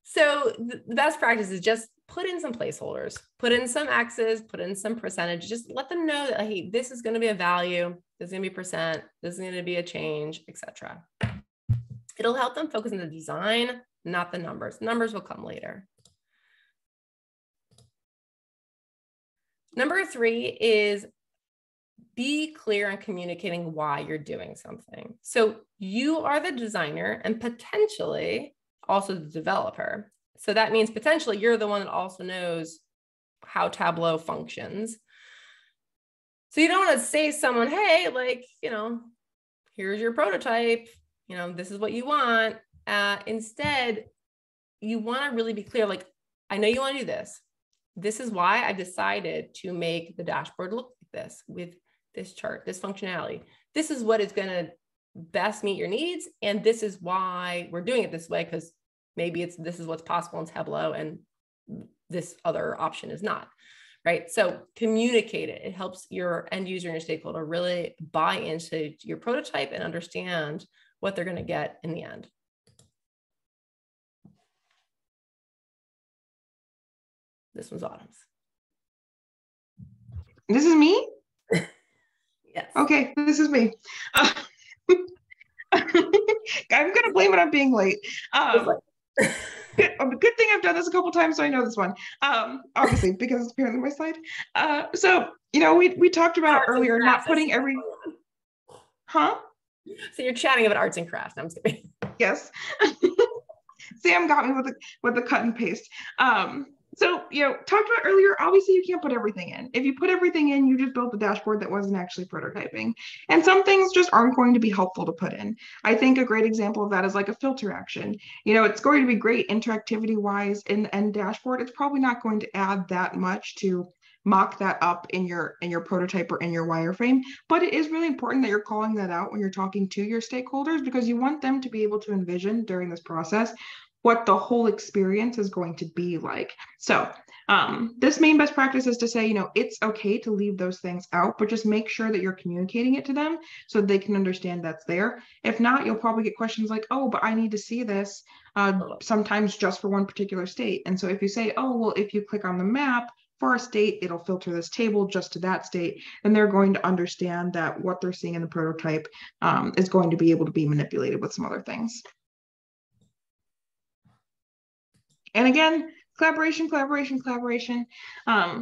So the best practice is just put in some placeholders, put in some X's, put in some percentage, just let them know that, hey, this is going to be a value. This is going to be percent. This is going to be a change, etc. It'll help them focus on the design, not the numbers. Numbers will come later. Number three is be clear on communicating why you're doing something. So you are the designer and potentially also the developer. So that means potentially you're the one that also knows how Tableau functions. So you don't want to say to someone, hey, like, you know, here's your prototype, you know, this is what you want. Instead, you want to really be clear, like, I know you want to do this. This is why I've decided to make the dashboard look like this with this chart, this functionality. This is what is going to best meet your needs. And this is why we're doing it this way, because maybe this is what's possible in Tableau and this other option is not, right? So communicate it. It helps your end user and your stakeholder really buy into your prototype and understand what they're going to get in the end. This one's Autumn's. This is me? Yes. Okay, this is me. I'm gonna blame it on being late. Good thing I've done this a couple times, so I know this one. Obviously, because it's apparently my slide. So you know, we talked about earlier not putting every. Huh? So you're chatting about arts and crafts. No, I'm just kidding. Yes. Sam got me with the cut and paste. So, you know, talked about earlier, obviously you can't put everything in. If you put everything in, you just built the dashboard that wasn't actually prototyping. And some things just aren't going to be helpful to put in. I think a great example of that is like a filter action. You know, it's going to be great interactivity wise in the end dashboard. It's probably not going to add that much to mock that up in your prototype or in your wireframe. But it is really important that you're calling that out when you're talking to your stakeholders, because you want them to be able to envision during this process what the whole experience is going to be like. So this main best practice is to say, you know, it's okay to leave those things out, but just make sure that you're communicating it to them so they can understand that's there. If not, you'll probably get questions like, oh, but I need to see this sometimes just for one particular state. And so if you say, oh, well, if you click on the map for a state, it'll filter this table just to that state, and they're going to understand that what they're seeing in the prototype is going to be able to be manipulated with some other things. And again, collaboration, collaboration, collaboration.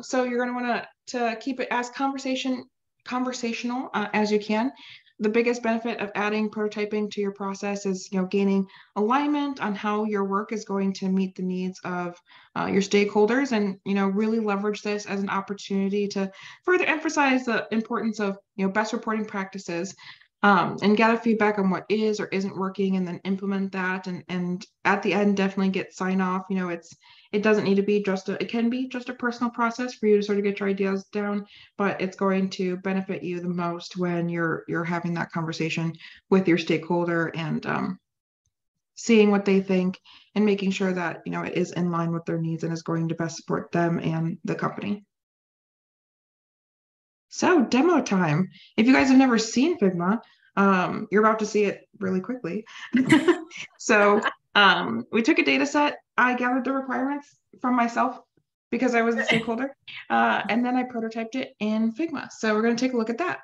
So you're going to want to keep it as conversational as you can. The biggest benefit of adding prototyping to your process is, you know, gaining alignment on how your work is going to meet the needs of your stakeholders, and, you know, really leverage this as an opportunity to further emphasize the importance of, you know, best reporting practices. And gather feedback on what is or isn't working, and then implement that. And at the end, definitely get sign off. You know, it doesn't need to be just a, it can be just a personal process for you to sort of get your ideas down, but it's going to benefit you the most when you're having that conversation with your stakeholder and seeing what they think and making sure that, you know, it is in line with their needs and is going to best support them and the company. So demo time. If you guys have never seen Figma, you're about to see it really quickly. So we took a data set. I gathered the requirements from myself because I was the stakeholder, and then I prototyped it in Figma. So we're going to take a look at that.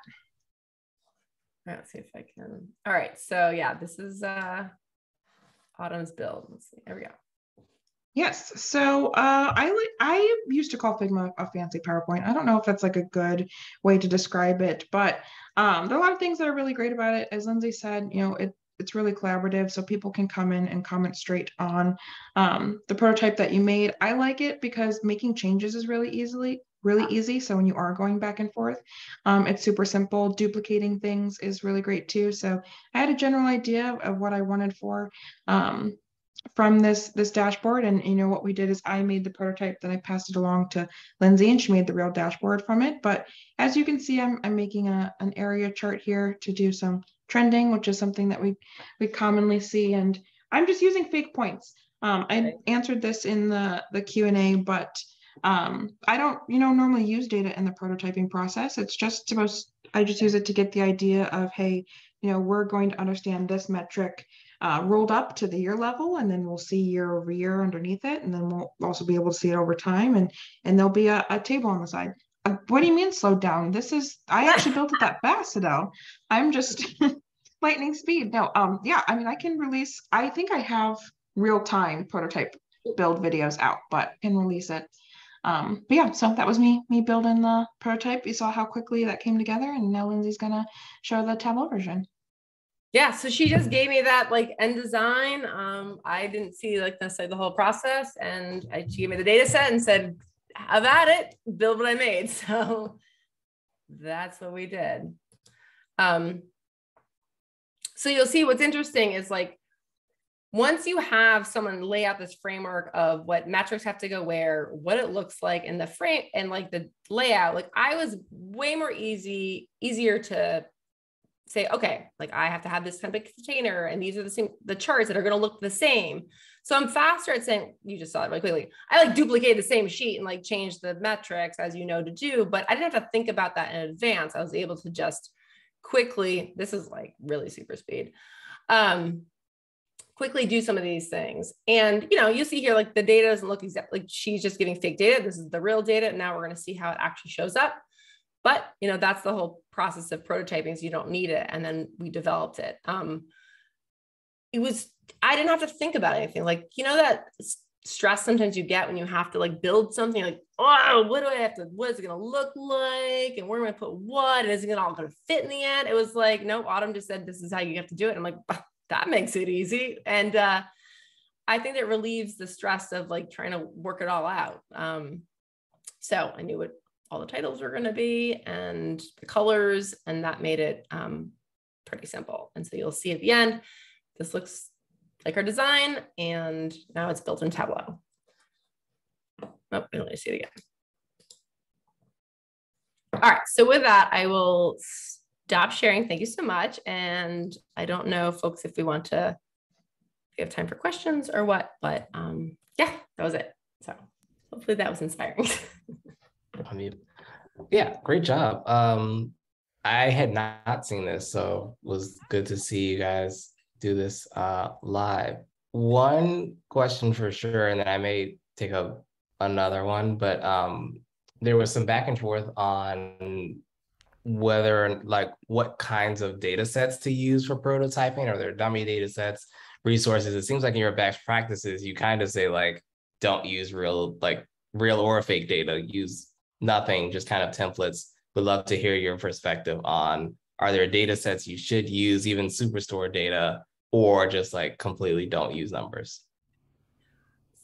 Let's see if I can. All right. So yeah, this is Autumn's build. Let's see. There we go. Yes, so I used to call Figma a fancy PowerPoint. I don't know if that's like a good way to describe it, but there are a lot of things that are really great about it. As Lindsay said, you know, it's really collaborative, so people can come in and comment straight on the prototype that you made. I like it because making changes is really easy. So when you are going back and forth, it's super simple. Duplicating things is really great too. So I had a general idea of what I wanted for from this dashboard, and you know what we did is I made the prototype, then I passed it along to Lindsay and she made the real dashboard from it. But as you can see, I'm making an area chart here to do some trending, which is something that we commonly see, and I'm just using fake points. I answered this in the Q&A, but I don't, you know, normally use data in the prototyping process. It's just I just use it to get the idea of, hey, you know, we're going to understand this metric rolled up to the year level, and then we'll see year over year underneath it, and then we'll also be able to see it over time, and there'll be a table on the side. What do you mean slowed down? This is, I actually built it that fast, Sedale. I'm just lightning speed. No, yeah, I mean, I can release, I think I have real-time prototype build videos out, but can release it. But yeah, so that was me building the prototype. You saw how quickly that came together, and now Lindsay's gonna show the Tableau version. Yeah, so she just gave me that like end design. I didn't see like necessarily the whole process, and she gave me the data set and said, "Have at it, build what I made." So that's what we did. So you'll see what's interesting is like once you have someone lay out this framework of what metrics have to go where, what it looks like in the frame and like the layout, like I was way more easier to say, okay, like I have to have this kind of container and these are the charts that are going to look the same. So I'm faster at saying, you just saw it really quickly. I like duplicated the same sheet and like changed the metrics as you know to do, but I didn't have to think about that in advance. I was able to just quickly, this is like really super speed, quickly do some of these things. And, you know, you see here, like the data doesn't look exactly like she's just giving fake data. This is the real data. And now we're going to see how it actually shows up. But, you know, that's the whole process of prototyping, so you don't need it. And then we developed it. I didn't have to think about anything. Like, you know, that stress sometimes you get when you have to like build something like, oh, what do I have to, what is it going to look like? And where am I put what? And is it all going to fit in the end? It was like, no, Autumn just said, this is how you have to do it. And I'm like, that makes it easy. And I think that relieves the stress of like trying to work it all out. So I knew what all the titles were going to be and the colors, and that made it pretty simple. And so you'll see at the end, this looks like our design, and now it's built in Tableau. Oh, I don't really see it again. All right. So with that, I will stop sharing. Thank you so much. And I don't know, folks, if we want to, if we have time for questions or what, but yeah, that was it. So hopefully that was inspiring. I mean, yeah, great job. I had not seen this, so it was good to see you guys do this live. One question for sure, and then I may take up another one, but there was some back and forth on whether, like, what kinds of data sets to use for prototyping. Are there dummy data sets, resources? It seems like in your best practices, you kind of say, like, don't use real, like, real or fake data, use nothing, just kind of templates. Would love to hear your perspective on, are there data sets you should use, even Superstore data, or just like completely don't use numbers?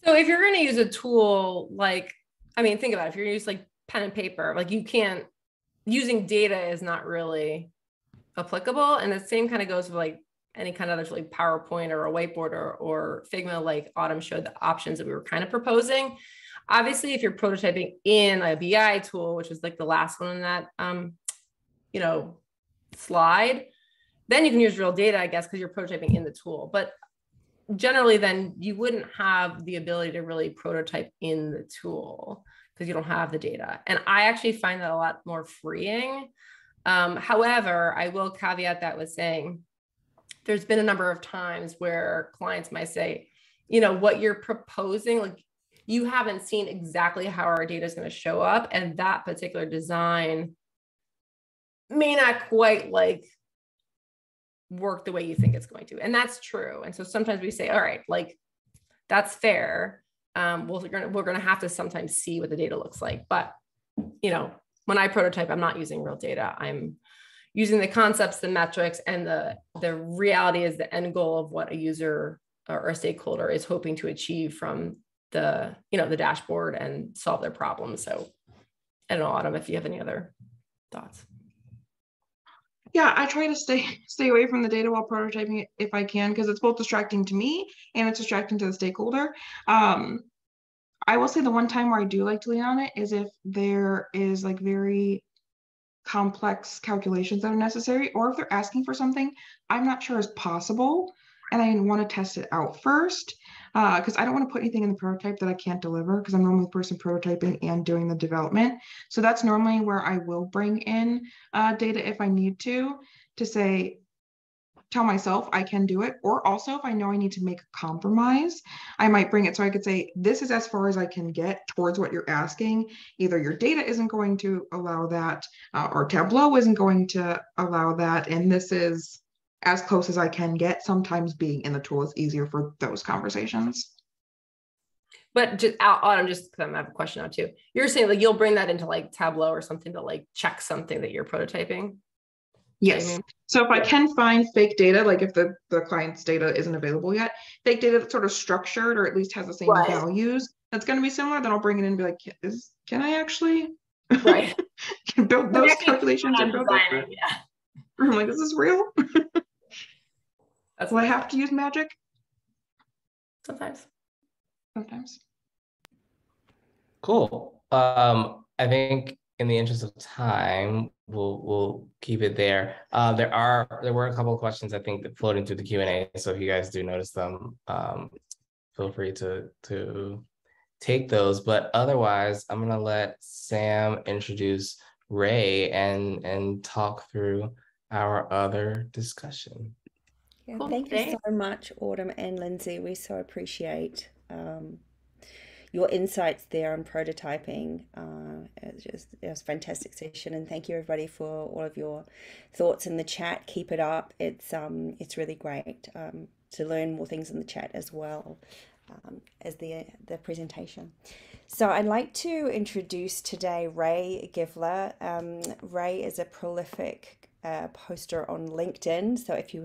So if you're going to use a tool, like, I mean, think about it. If you're going to use like pen and paper, like you can't, using data is not really applicable. And the same kind of goes with like any kind of other like PowerPoint or a whiteboard or Figma, like Autumn showed the options that we were kind of proposing. Obviously, if you're prototyping in a BI tool, which is like the last one in that, you know, slide, then you can use real data, I guess, because you're prototyping in the tool. But generally, then you wouldn't have the ability to really prototype in the tool because you don't have the data. And I actually find that a lot more freeing. However, I will caveat that with saying there's been a number of times where clients might say, you know, what you're proposing, like, you haven't seen exactly how our data is going to show up. And that particular design may not quite like work the way you think it's going to. And that's true. And so sometimes we say, all right, like that's fair. We're going to have to sometimes see what the data looks like. But, you know, when I prototype, I'm not using real data. I'm using the concepts, the metrics, and the reality is the end goal of what a user or a stakeholder is hoping to achieve from the, you know, the dashboard and solve their problems. So I don't know, Autumn, if you have any other thoughts. Yeah, I try to stay away from the data while prototyping it if I can, because it's both distracting to me and it's distracting to the stakeholder. I will say the one time where I do like to lean on it is if there is like very complex calculations that are necessary, or if they're asking for something I'm not sure is possible and I want to test it out first. Because I don't want to put anything in the prototype that I can't deliver, because I'm normally the person prototyping and doing the development. So that's normally where I will bring in data if I need to say, tell myself I can do it. Or also if I know I need to make a compromise, I might bring it so I could say, this is as far as I can get towards what you're asking. Either your data isn't going to allow that, or Tableau isn't going to allow that. And this is as close as I can get. Sometimes being in the tool is easier for those conversations. But just, Autumn, just because I have a question now too. You're saying like you'll bring that into like Tableau or something to like check something that you're prototyping? Yes. You know I mean? So if I can find fake data, like if the client's data isn't available yet, fake data that's sort of structured or at least has the same right. values, that's going to be similar, then I'll bring it in and be like, can I actually right. can build those calculations? And build designing, yeah. I'm like, this is real? That's why I have to use magic. Sometimes. Cool. I think in the interest of time, we'll keep it there. There were a couple of questions I think that floated through the Q&A. So if you guys do notice them, feel free to take those. But otherwise, I'm gonna let Sam introduce Ray and talk through our other discussion. Yeah, cool. Thank you so much, Autumn and Lindsay. We so appreciate your insights there on prototyping. It was a fantastic session, and thank you everybody for all of your thoughts in the chat. Keep it up. It's really great to learn more things in the chat as well as the presentation. So I'd like to introduce today Ray Givler. Ray is a prolific poster on LinkedIn, so if you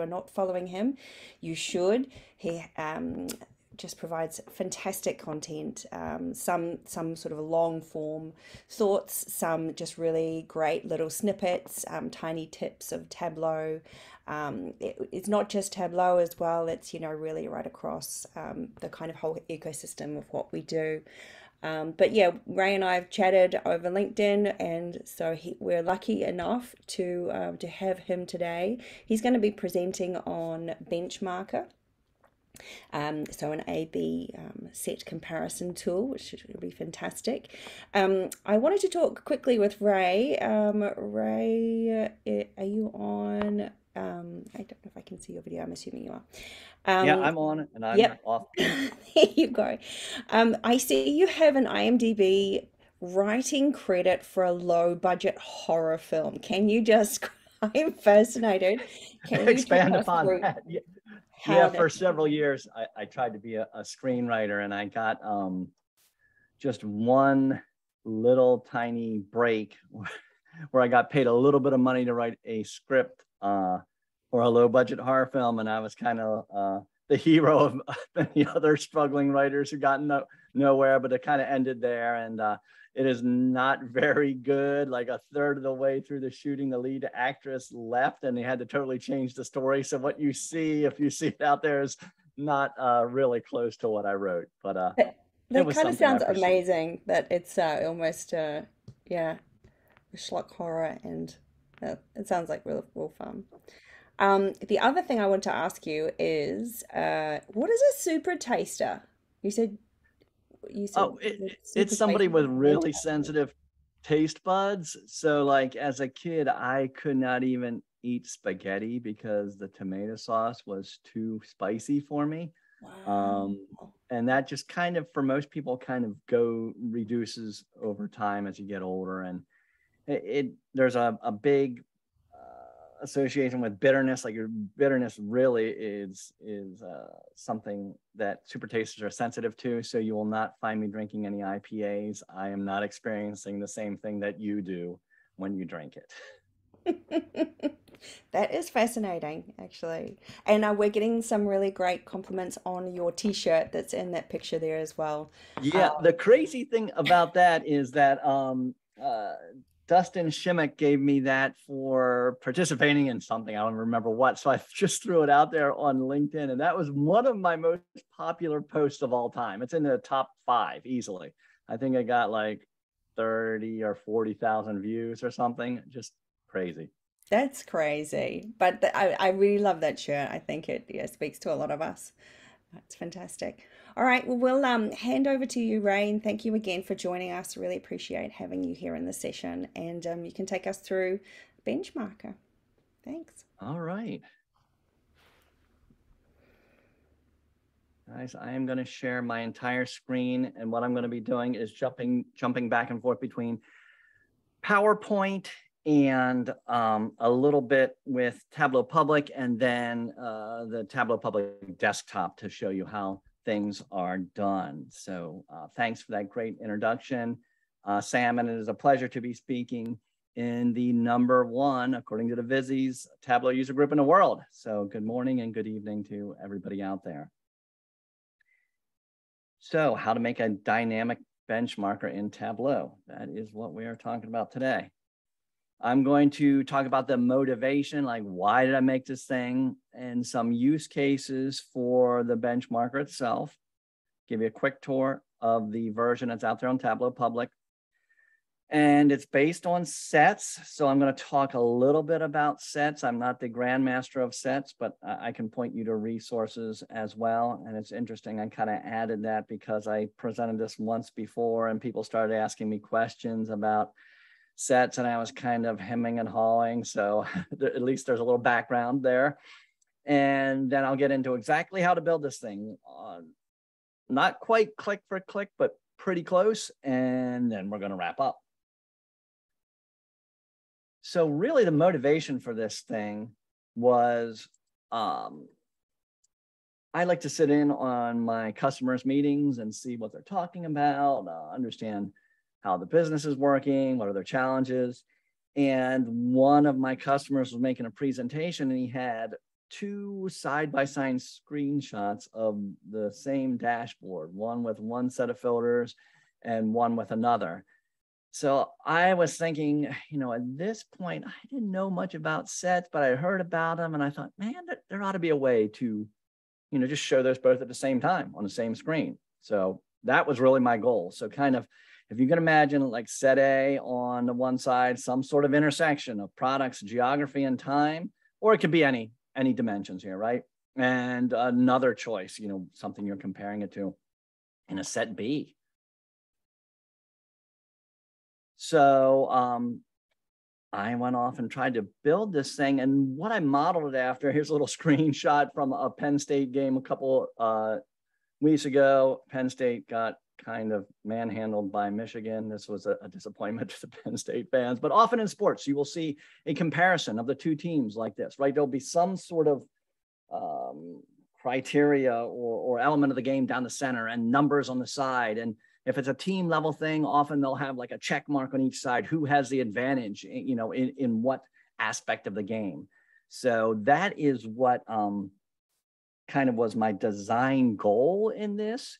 are not following him, you should. He just provides fantastic content, some sort of long form thoughts, some just really great little snippets, tiny tips of Tableau. It's not just Tableau as well, it's, you know, really right across the kind of whole ecosystem of what we do. But yeah, Ray and I have chatted over LinkedIn, and so we're lucky enough to have him today. He's going to be presenting on Benchmarker, so an A/B set comparison tool, which should be fantastic. I wanted to talk quickly with Ray. Ray, are you on? I don't know if I can see your video. I'm assuming you are. Yeah, I'm on and I'm off. There you go. I see you have an IMDb writing credit for a low budget horror film. Can you just, I'm fascinated. Can expand upon that? Yeah, for several years, I tried to be a screenwriter, and I got just one little tiny break where I got paid a little bit of money to write a script or a low budget horror film. And I was kind of the hero of many other struggling writers who got nowhere, but it kind of ended there. And it is not very good. Like a third of the way through the shooting, the lead actress left and they had to totally change the story. So what you see, if you see it out there, is not really close to what I wrote. But that kind of sounds amazing, that it's almost, yeah, schlock horror, and it sounds like real fun. The other thing I want to ask you is, what is a super taster? You said oh, it's somebody with really sensitive taste buds. So like as a kid, I could not even eat spaghetti because the tomato sauce was too spicy for me. Wow. And that just kind of, for most people, kind of reduces over time as you get older. And there's a big association with bitterness. Like your bitterness really is something that super tasters are sensitive to. So you will not find me drinking any IPAs. I am not experiencing the same thing that you do when you drink it. That is fascinating, actually. And we're getting some really great compliments on your t-shirt that's in that picture there as well. Yeah, the crazy thing about that is that Dustin Shimmick gave me that for participating in something. I don't remember what. So I just threw it out there on LinkedIn. And that was one of my most popular posts of all time. It's in the top 5 easily. I think I got like 30 or 40,000 views or something. Just crazy. That's crazy. But I really love that shirt. I think it speaks to a lot of us. That's fantastic. All right, well, we'll hand over to you, Ray, and thank you again for joining us. Really appreciate having you here in the session, and you can take us through Benchmarker. Thanks. All right. Guys, I am going to share my entire screen, and what I'm going to be doing is jumping back and forth between PowerPoint and a little bit with Tableau Public, and then the Tableau Public desktop to show you how things are done. So thanks for that great introduction, Sam, and it is a pleasure to be speaking in the #1, according to the Vizies, Tableau user group in the world. So good morning and good evening to everybody out there. So how to make a dynamic benchmarker in Tableau. That is what we are talking about today. I'm going to talk about the motivation, like why did I make this thing, and some use cases for the benchmarker itself. Give you a quick tour of the version that's out there on Tableau Public. And it's based on sets. So I'm going to talk a little bit about sets. I'm not the grandmaster of sets, but I can point you to resources as well. And it's interesting, I kind of added that because I presented this once before and people started asking me questions about sets, and I was kind of hemming and hawing, so at least there's a little background there. And then I'll get into exactly how to build this thing. Not quite click for click, but pretty close, and then we're going to wrap up. So really the motivation for this thing was I like to sit in on my customers' meetings and see what they're talking about, understand how the business is working, what are their challenges. And one of my customers was making a presentation, and he had 2 side-by-side screenshots of the same dashboard, one with one set of filters and one with another. So I was thinking, you know, at this point, I didn't know much about sets, but I heard about them, and I thought, man, there ought to be a way to, you know, just show those both at the same time on the same screen. So that was really my goal. So kind of, if you can imagine like Sedale on the one side, some sort of intersection of products, geography, and time, or it could be any dimensions here, right? And another choice, you know, something you're comparing it to in a set B. So I went off and tried to build this thing. And what I modeled it after, here's a little screenshot from a Penn State game a couple weeks ago. Penn State got kind of manhandled by Michigan. This was a disappointment to the Penn State fans, but often in sports, you will see a comparison of the two teams like this, right? There'll be some sort of criteria or element of the game down the center and numbers on the side. And if it's a team level thing, often they'll have like a check mark on each side, who has the advantage, you know, in what aspect of the game. So that is what kind of was my design goal in this.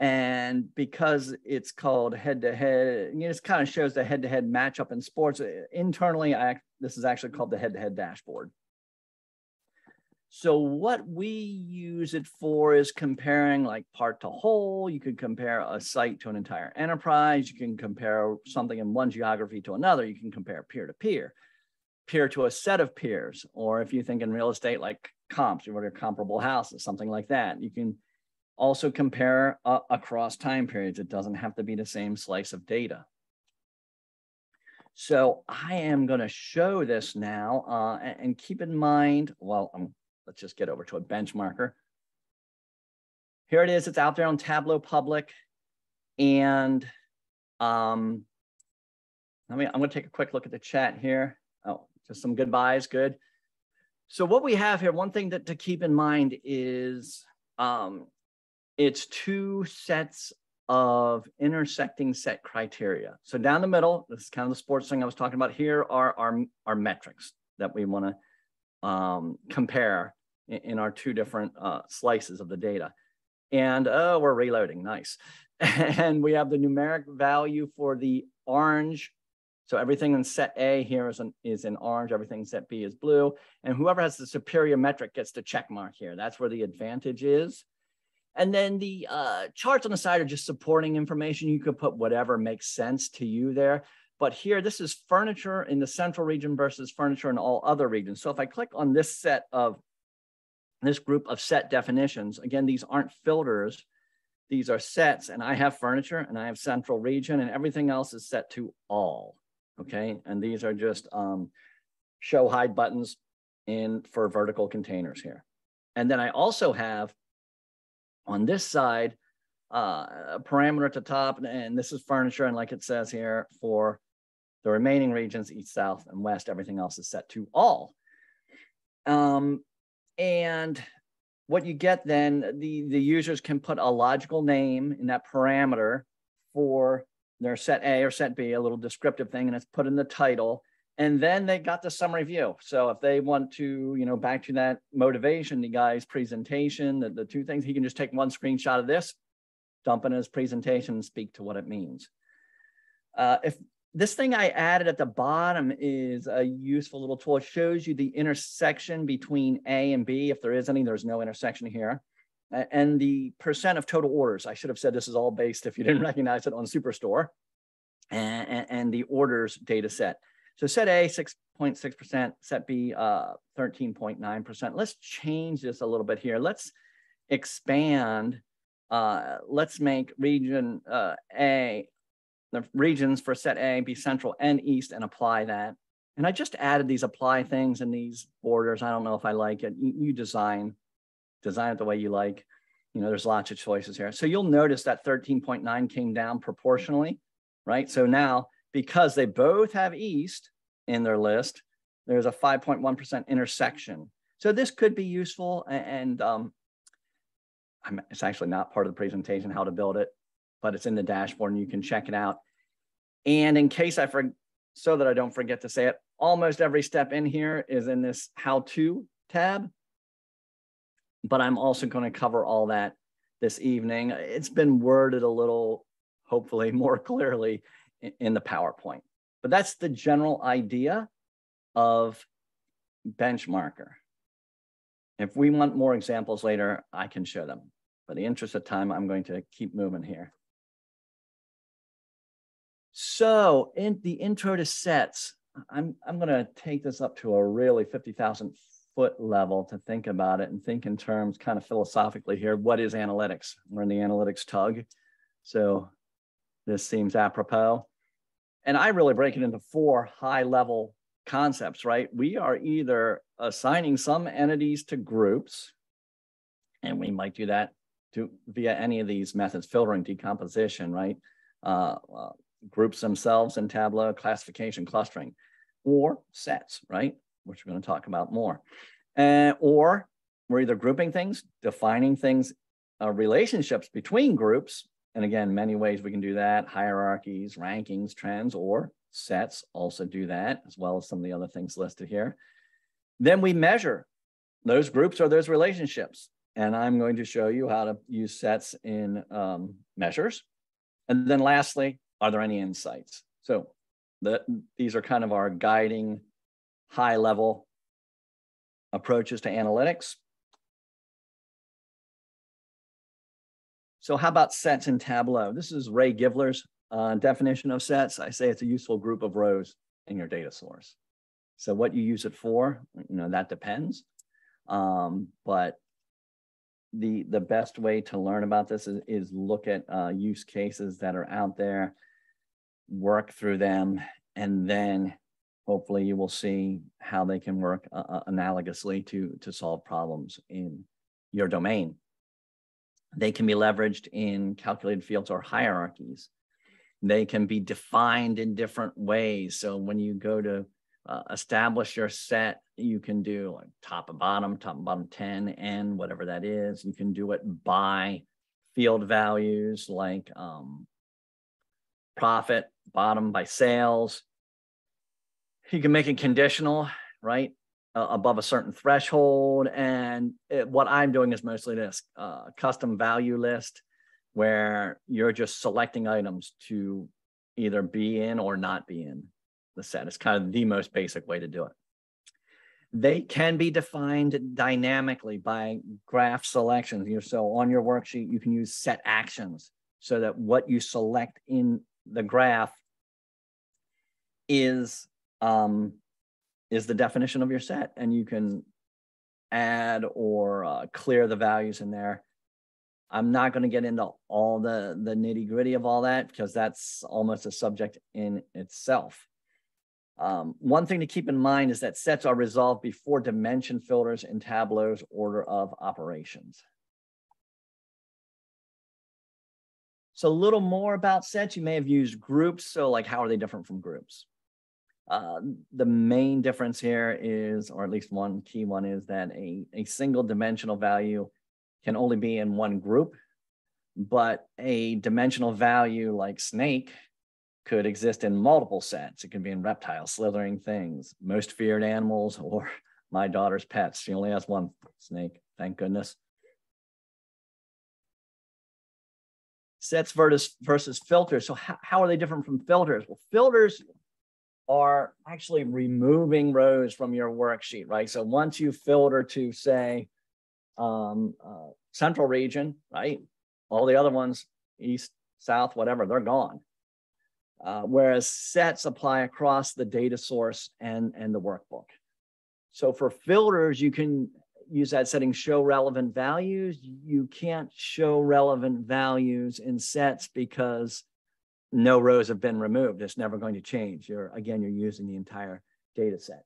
And because it's called head-to-head, you know, it kind of shows the head-to-head matchup in sports. Internally, this is actually called the head-to-head dashboard. So what we use it for is comparing like part to whole. You could compare a site to an entire enterprise. You can compare something in one geography to another. You can compare peer-to-peer, peer to a set of peers. Or if you think in real estate, like comps, you order comparable houses, something like that. You can also compare across time periods. It doesn't have to be the same slice of data. So I am going to show this now and keep in mind, well, let's just get over to a benchmarker. Here it is. It's out there on Tableau Public. And I'm going to take a quick look at the chat here. Oh, just some goodbyes. Good. So what we have here, one thing that to keep in mind is it's two sets of intersecting set criteria. So down the middle, this is kind of the sports thing I was talking about. Here are our metrics that we want to compare in our two different slices of the data. And oh, we're reloading, nice. And we have the numeric value for the orange. So everything in set A here is in orange, everything in set B is blue. And whoever has the superior metric gets the check mark here. That's where the advantage is. And then the charts on the side are just supporting information. You could put whatever makes sense to you there. But here, this is furniture in the central region versus furniture in all other regions. So if I click on this set of, this group of set definitions, again, these aren't filters. These are sets, and I have furniture, and I have central region, and everything else is set to all, okay? And these are just show hide buttons for vertical containers here. And then I also have, on this side, a parameter at the top, and this is furniture, and like it says here, for the remaining regions, east, south, and west, everything else is set to all. And what you get then, the users can put a logical name in that parameter for their set A or set B, a little descriptive thing, and it's put in the title, and then they got the summary view. So if they want to, you know, back to that motivation, the guy's presentation, the two things, he can just take one screenshot of this, dump in his presentation, and speak to what it means. If this thing I added at the bottom is a useful little tool. It shows you the intersection between A and B. If there is any, there's no intersection here. And the percent of total orders. I should have said this is all based, if you didn't recognize it, on Superstore and the orders data set. So set A, 6.6%, set B, 13.9%. Let's change this a little bit here. Let's expand. Let's make region A, the regions for set A be central and east, and apply that. And I just added these apply things and these borders. I don't know if I like it. You design it the way you like. You know, there's lots of choices here. So you'll notice that 13.9 came down proportionally, right? So now, because they both have east in their list, there's a 5.1% intersection. So this could be useful, and it's actually not part of the presentation how to build it, but it's in the dashboard and you can check it out. And in case so that I don't forget to say it, almost every step in here is in this how-to tab, but I'm also going to cover all that this evening. It's been worded a little, hopefully more clearly, in the PowerPoint. But that's the general idea of Benchmarker. If we want more examples later, I can show them. But in the interest of time, I'm going to keep moving here. So in the intro to sets, I'm going to take this up to a really 50,000 foot level to think about it and think in terms kind of philosophically here. What is analytics? We're in the analytics TUG. So this seems apropos. And I really break it into four high level concepts, right? We are either assigning some entities to groups, and we might do that via any of these methods, filtering, decomposition, right? Groups themselves in Tableau, classification, clustering, or sets, right? Which we're going to talk about more. Or we're either grouping things, defining things, relationships between groups. And again, many ways we can do that, hierarchies, rankings, trends, or sets also do that, as well as some of the other things listed here. Then we measure those groups or those relationships. And I'm going to show you how to use sets in measures. And then lastly, are there any insights? So these are kind of our guiding high level approaches to analytics. So how about sets in Tableau? This is Ray Givler's definition of sets. I say it's a useful group of rows in your data source. So what you use it for, you know, that depends. But the best way to learn about this is look at use cases that are out there, work through them, and then hopefully you will see how they can work analogously to solve problems in your domain. They can be leveraged in calculated fields or hierarchies. They can be defined in different ways. So when you go to establish your set, you can do like top and bottom 10, N, whatever that is. You can do it by field values like profit, bottom by sales. You can make it conditional, right? Above a certain threshold. And what I'm doing is mostly this custom value list, where you're just selecting items to either be in or not be in the set. It's kind of the most basic way to do it. They can be defined dynamically by graph selections. So on your worksheet, you can use set actions so that what you select in the graph is the definition of your set, and you can add or clear the values in there. I'm not going to get into all the nitty gritty of all that, because that's almost a subject in itself. One thing to keep in mind is that sets are resolved before dimension filters in Tableau's order of operations. So a little more about sets. You may have used groups. So like, how are they different from groups? The main difference here is, or at least one key one, is that a single dimensional value can only be in one group, but a dimensional value like snake could exist in multiple sets. It can be in reptiles, slithering things, most feared animals, or my daughter's pets. She only has one snake, thank goodness. Sets versus filters. So how are they different from filters? Well, filters are actually removing rows from your worksheet, right? So once you filter to, say, central region, right? All the other ones, east, south, whatever, they're gone. Whereas sets apply across the data source and the workbook. So for filters, you can use that setting show relevant values. You can't show relevant values in sets because no rows have been removed. It's never going to change. Again, you're using the entire data set.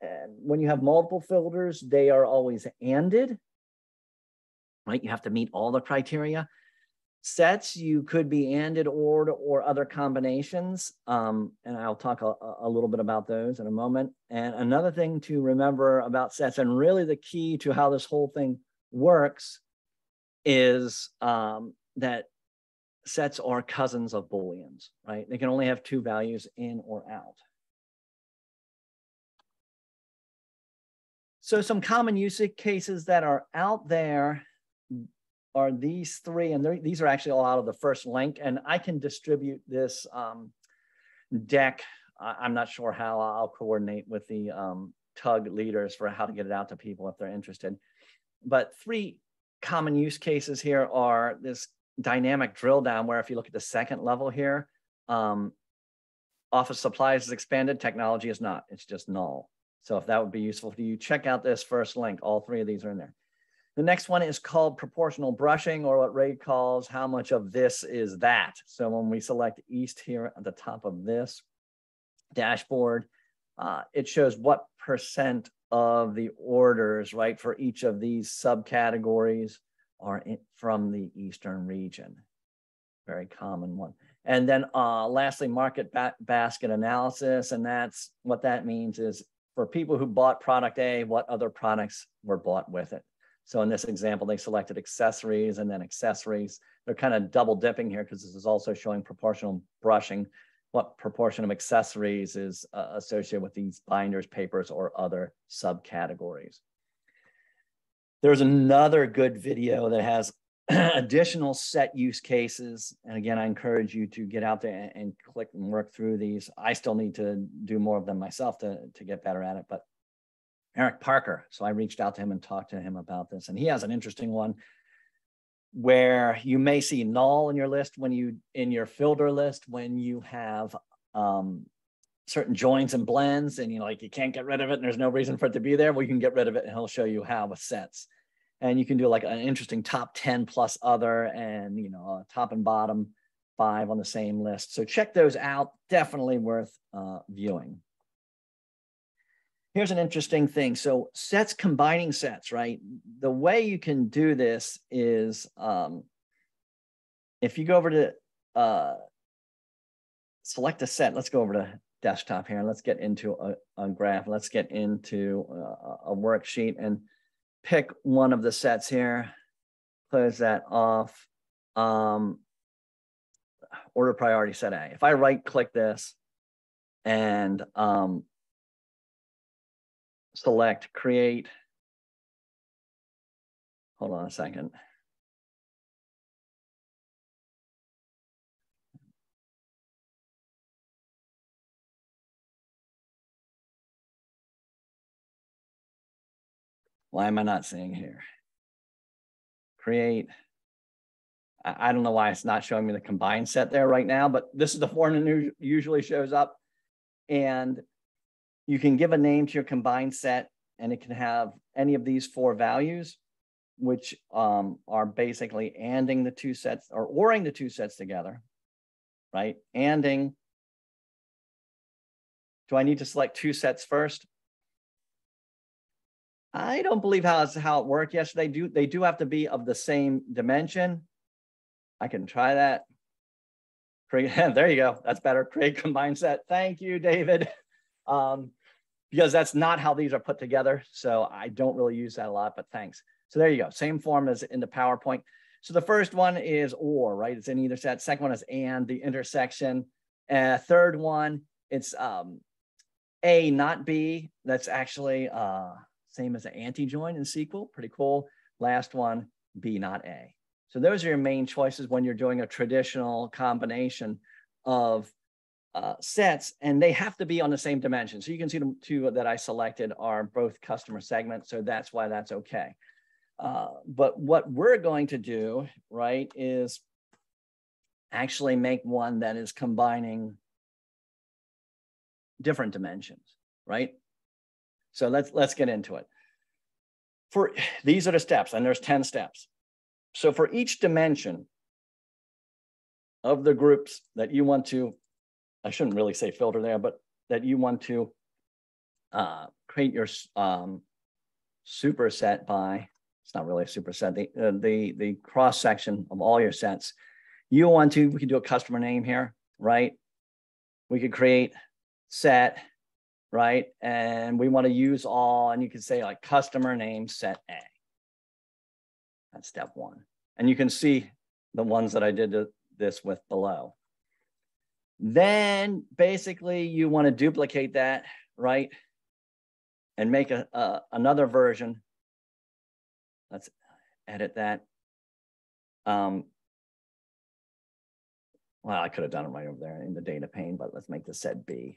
And when you have multiple filters, they are always ANDed, right? You have to meet all the criteria. Sets, you could be ANDed, ORed, or other combinations. And I'll talk a little bit about those in a moment. And another thing to remember about sets, and really the key to how this whole thing works, is that sets are cousins of Booleans, right? They can only have two values, in or out. So some common use cases that are out there are these three, and these are actually all out of the first link, and I can distribute this deck. I'm not sure how I'll coordinate with the TUG leaders for how to get it out to people if they're interested. But three common use cases here are this dynamic drill down, where if you look at the second level here, Office supplies is expanded, technology is not, it's just null. So if that would be useful to you, check out this first link. All three of these are in there. The next one is called proportional brushing, or what Ray calls how much of this is that. So when we select East here at the top of this dashboard, it shows what percent of the orders, right, for each of these subcategories are from the Eastern region. Very common one. And then lastly, market basket analysis. And that's what that means is for people who bought product A, what other products were bought with it. So in this example, they selected accessories and then accessories. They're kind of double dipping here because this is also showing proportional brushing, what proportion of accessories is associated with these binders, papers, or other subcategories. There's another good video that has additional set use cases. And again, I encourage you to get out there and click and work through these. I still need to do more of them myself to get better at it, but Eric Parker. So I reached out to him and talked to him about this. And he has an interesting one where you may see null in your list when you, in your filter list, when you have certain joins and blends and you know, like you can't get rid of it and there's no reason for it to be there. Well, you can get rid of it and he'll show you how with sets. And you can do like an interesting top 10 plus other and you know, top and bottom 5 on the same list. So check those out, definitely worth viewing. Here's an interesting thing. So sets, combining sets, right? The way you can do this is if you go over to select a set, let's go over to desktop here and let's get into a graph. Let's get into a worksheet and pick one of the sets here, close that off, order priority set A. If I right click this and select create, hold on a second. Why am I not seeing here? Create. I don't know why it's not showing me the combined set there right now, but this is the form that usually shows up. And you can give a name to your combined set and it can have any of these 4 values, which are basically anding the 2 sets or oring the 2 sets together, right? Anding. Do I need to select 2 sets first? I don't believe how it worked yesterday. They do have to be of the same dimension. I can try that. There you go. That's better. Create combined set. Thank you, David. Because that's not how these are put together. So I don't really use that a lot, but thanks. So there you go. Same form as in the PowerPoint. So the first one is or, right? It's in either set. Second one is and, the intersection. Third one, it's A, not B. That's actually same as an anti-join in SQL. Pretty cool. Last one, B, not A. So those are your main choices when you're doing a traditional combination of sets, and they have to be on the same dimension. So you can see the 2 that I selected are both customer segments. So that's why that's okay. But what we're going to do, right, is actually make one that is combining different dimensions, right? So let's get into it. For these are the steps, and there's 10 steps. So for each dimension of the groups that you want to, I shouldn't really say filter there, but that you want to create your superset by, it's not really a superset, the cross section of all your sets. You want to, we could do a customer name here, right? We could create set, right? And we want to use all, and you can say like customer name set A. That's step 1. And you can see the ones that I did this with below. Then basically you want to duplicate that, right? And make another version. Let's edit that. Well, I could have done it right over there in the data pane, but let's make this set B.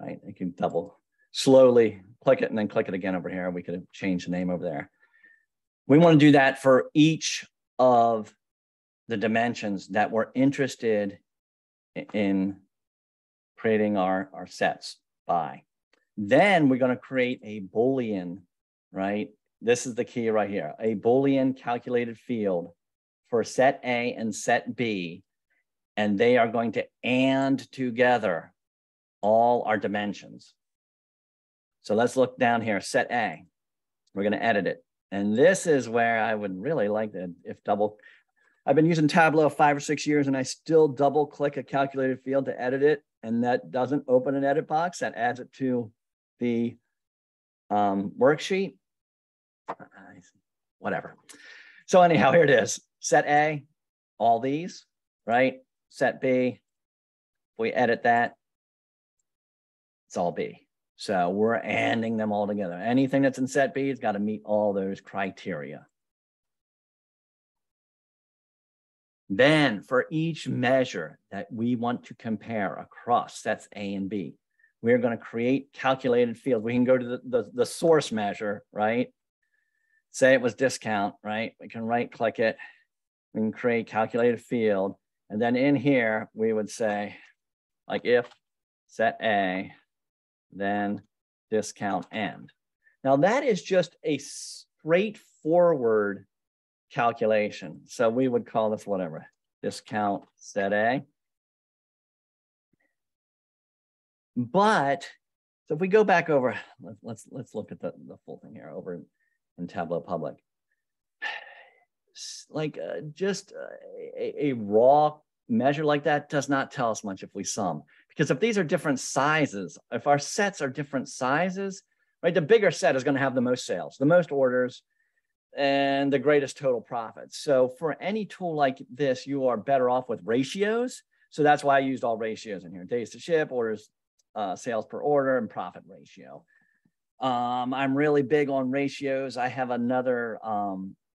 Right, you can double, slowly click it and then click it again over here. We could have changed the name over there. We want to do that for each of the dimensions that we're interested in creating our sets by. Then we're going to create a Boolean, right? This is the key right here, a Boolean calculated field for set A and set B, and they are going to and together all our dimensions. So let's look down here, set A. We're going to edit it. And this is where I would really like to, if double, I've been using Tableau 5 or 6 years and I still double click a calculated field to edit it. And that doesn't open an edit box, that adds it to the worksheet, whatever. So anyhow, here it is, set A, all these, right? Set B, we edit that, it's all B. So we're anding them all together. Anything that's in set B has got to meet all those criteria. Then for each measure that we want to compare across sets A and B, we're going to create calculated fields. We can go to the source measure, right? Say it was discount, right? We can right click it. We can create calculated field. And then in here, we would say, like if set A, then discount end. Now that is just a straightforward calculation. So we would call this whatever, discount set A. But so if we go back over, let's look at the full thing here over in Tableau Public. Like just a raw measure like that does not tell us much if we sum, because if these are different sizes, if our sets are different sizes, right? The bigger set is going to have the most sales, the most orders, and the greatest total profits. So for any tool like this, you are better off with ratios. So that's why I used all ratios in here, days to ship, orders, sales per order, and profit ratio. I'm really big on ratios. I have another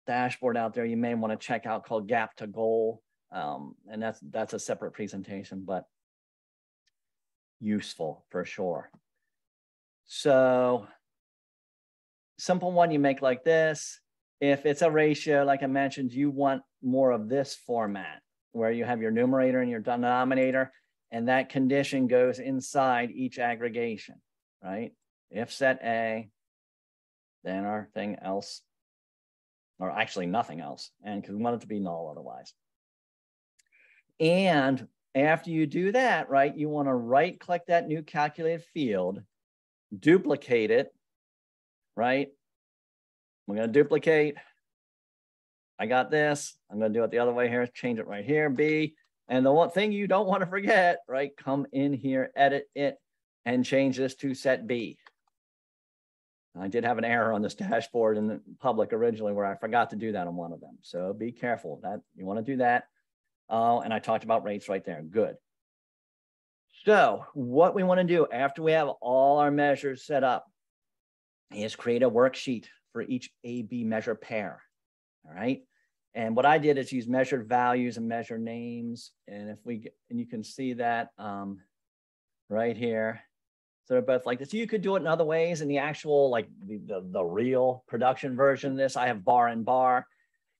dashboard out there you may want to check out called Gap to Goal. And that's a separate presentation, but useful for sure. So simple one you make like this. If it's a ratio, like I mentioned, you want more of this format where you have your numerator and your denominator, and that condition goes inside each aggregation, right? If set A, then our thing else, or actually nothing else, and because we want it to be null otherwise. And after you do that, right, you want to right click that new calculated field, duplicate it, right? We're going to duplicate. I got this. I'm going to do it the other way here. Change it right here, B. And the one thing you don't want to forget, right? Come in here, edit it, and change this to set B. I did have an error on this dashboard in the public originally where I forgot to do that on one of them. So be careful that you want to do that. Oh, and I talked about rates right there. Good. So what we want to do after we have all our measures set up is create a worksheet for each A-B measure pair, all right? And what I did is use measured values and measure names. And if we, and you can see that right here. So they're both like this. You could do it in other ways in the actual, like the real production version of this. I have bar and bar,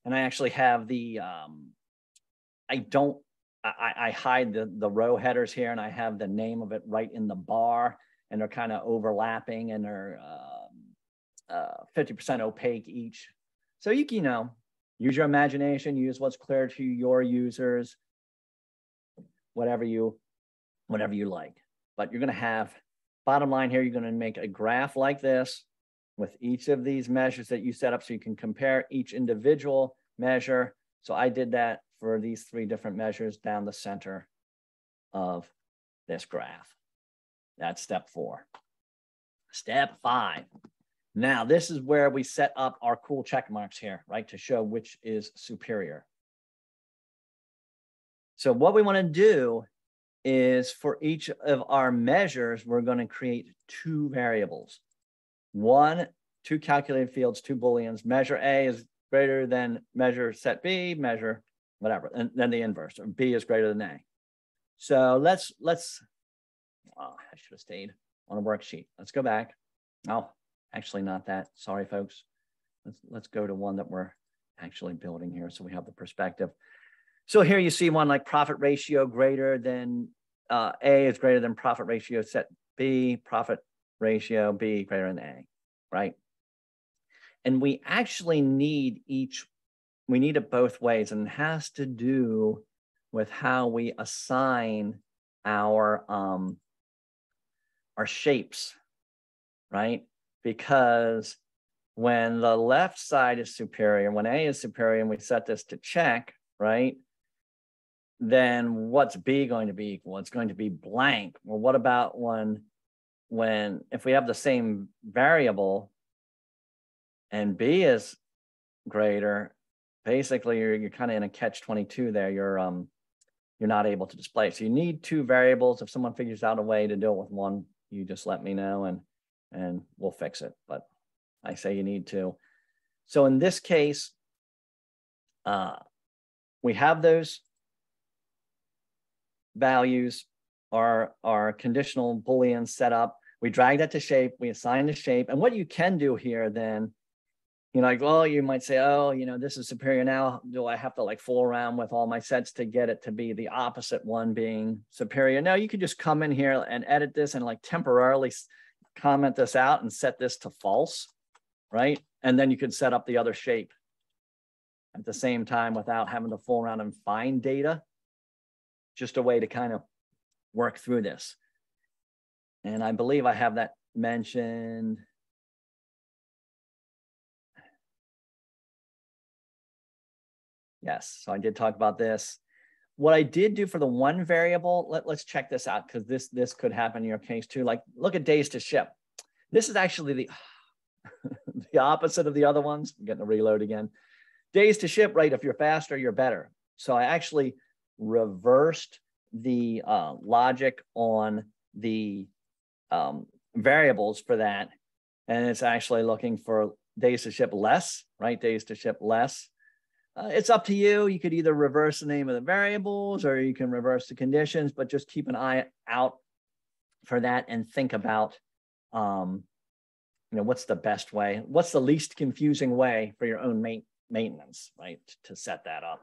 and I actually have the, I hide the row headers here, and I have the name of it right in the bar, and they're kind of overlapping, and they're 50% opaque each. So you know, use your imagination, use what's clear to your users, whatever you like. But you're gonna have, bottom line here, you're gonna make a graph like this with each of these measures that you set up so you can compare each individual measure. So I did that for these three different measures down the center of this graph. That's step 4. Step 5. Now, this is where we set up our cool check marks here, right, to show which is superior. So what we want to do is for each of our measures, we're going to create 2 variables. 2 calculated fields, 2 Booleans. Measure A is greater than measure set B, measure whatever, and then the inverse, or B is greater than A. So let's I should have stayed on a worksheet. Let's go back. Oh, actually not that. Sorry, folks. Let's go to one that we're actually building here so we have the perspective. So here you see one like profit ratio greater than A is greater than profit ratio set B, profit ratio B greater than A, right? And we actually need each, we need it both ways, and it has to do with how we assign our shapes, right? Because when the left side is superior, when A is superior and we set this to check, right? Then what's B going to be equal? It's going to be blank. Well, what about when if we have the same variable and B is greater, basically you're kind of in a catch-22 there. You're not able to display it. So you need two variables. If someone figures out a way to deal with one, you just let me know and we'll fix it. But I say you need to. So in this case, we have those values, our conditional Boolean set up. We drag that to shape, we assign the shape. And what you can do here then, you know, like, well, you might say, oh, you know, this is superior now. Do I have to like fool around with all my sets to get it to be the opposite one being superior? No, you could just come in here and edit this and like temporarily comment this out and set this to false, right? And then you can set up the other shape at the same time without having to fool around and find data. Just a way to kind of work through this. And I believe I have that mentioned. Yes, so I did talk about this. What I did do for the one variable, let's check this out, because this could happen in your case too. Like, look at days to ship. This is actually the, the opposite of the other ones. I'm getting a reload again. Days to ship, right? If you're faster, you're better. So I actually reversed the logic on the variables for that. And it's actually looking for days to ship less, right? Days to ship less. It's up to you. You could either reverse the name of the variables or you can reverse the conditions, but just keep an eye out for that and think about, you know, what's the best way? What's the least confusing way for your own maintenance, right? To set that up.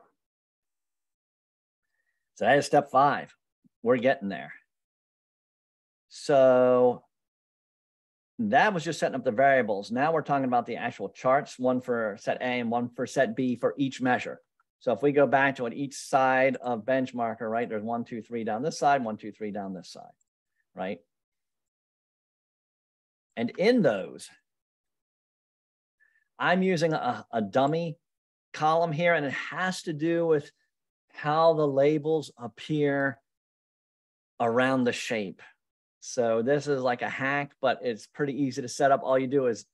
So that is step 5. We're getting there. So that was just setting up the variables. Now we're talking about the actual charts, one for set A and one for set B for each measure. So if we go back to it, each side of Benchmarker, right? There's 1, 2, 3 down this side, 1, 2, 3 down this side, right? And in those, I'm using a dummy column here, and it has to do with how the labels appear around the shape. So this is like a hack, but it's pretty easy to set up. All you do is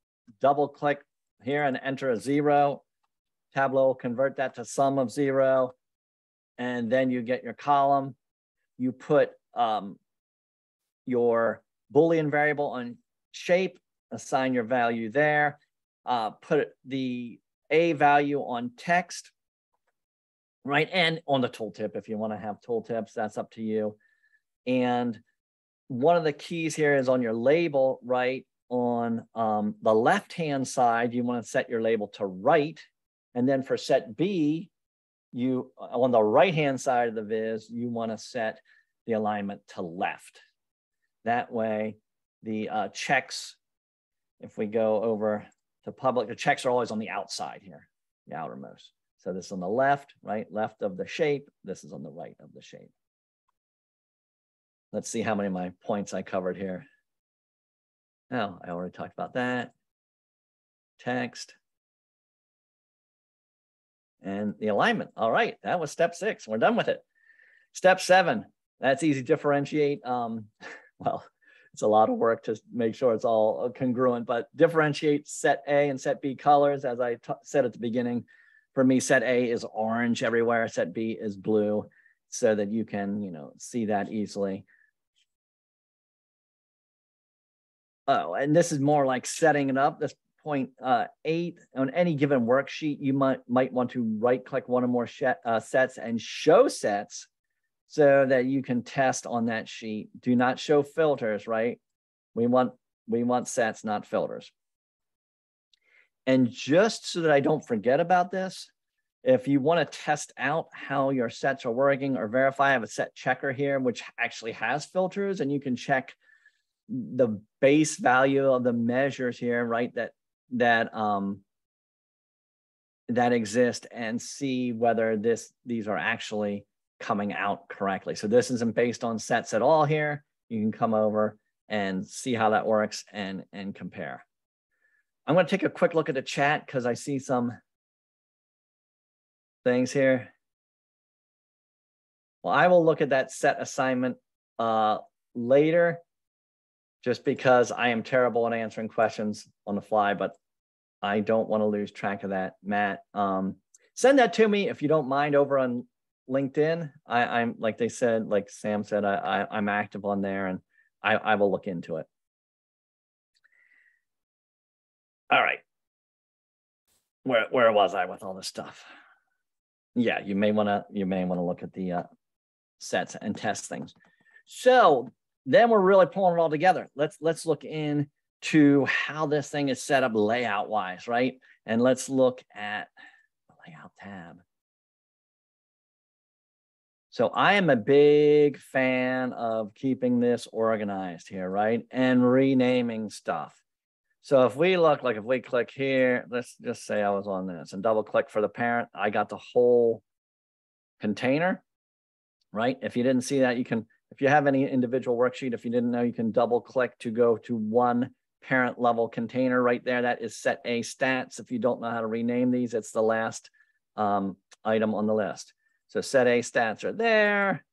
double click here and enter a 0. Tableau will convert that to sum of 0. And then you get your column. You put your Boolean variable on shape, assign your value there, put the A value on text, right? And on the tooltip, if you want to have tooltips, that's up to you. And one of the keys here is on your label, right? On the left-hand side, you want to set your label to right. And then for set B, you on the right-hand side of the viz, you want to set the alignment to left. That way, the checks, if we go over to public, the checks are always on the outside here, the outermost. So this is on the left, right? Left of the shape. This is on the right of the shape. Let's see how many of my points I covered here. Oh, I already talked about that. Text. And the alignment. All right, that was step 6. We're done with it. Step 7, that's easy to differentiate. Well, it's a lot of work to make sure it's all congruent, but differentiate set A and set B colors. As I said at the beginning, for me, set A is orange everywhere, set B is blue, so that you can, you know, see that easily. Oh, and this is more like setting it up. This point 8, on any given worksheet, you might want to right-click one or more sets and show sets so that you can test on that sheet. Do not show filters, right? We want sets, not filters. And just so that I don't forget about this, If you want to test out how your sets are working or verify, I have a set checker here, which actually has filters, and you can check the base value of the measures here, right? That exist and see whether these are actually coming out correctly. So this isn't based on sets at all here. You can come over and see how that works and compare. I'm going to take a quick look at the chat because I see some things here. Well, I will look at that set assignment later, just because I am terrible at answering questions on the fly, but I don't want to lose track of that, Matt. Send that to me if you don't mind over on LinkedIn. I'm like they said, like Sam said, I'm active on there, and I will look into it. All right. Where was I with all this stuff? Yeah, you may want to look at the sets and test things. So then we're really pulling it all together. Let's look into how this thing is set up layout wise, right? And let's look at the layout tab. So I am a big fan of keeping this organized here, right? And renaming stuff. So if we look, like if we click here, let's just say I was on this and double click for the parent, I got the whole container, right? If you didn't see that, you can, if you have any individual worksheet, if you didn't know, you can double click to go to one parent level container right there. That is set A stats. If you don't know how to rename these, it's the last item on the list. So set A stats are there.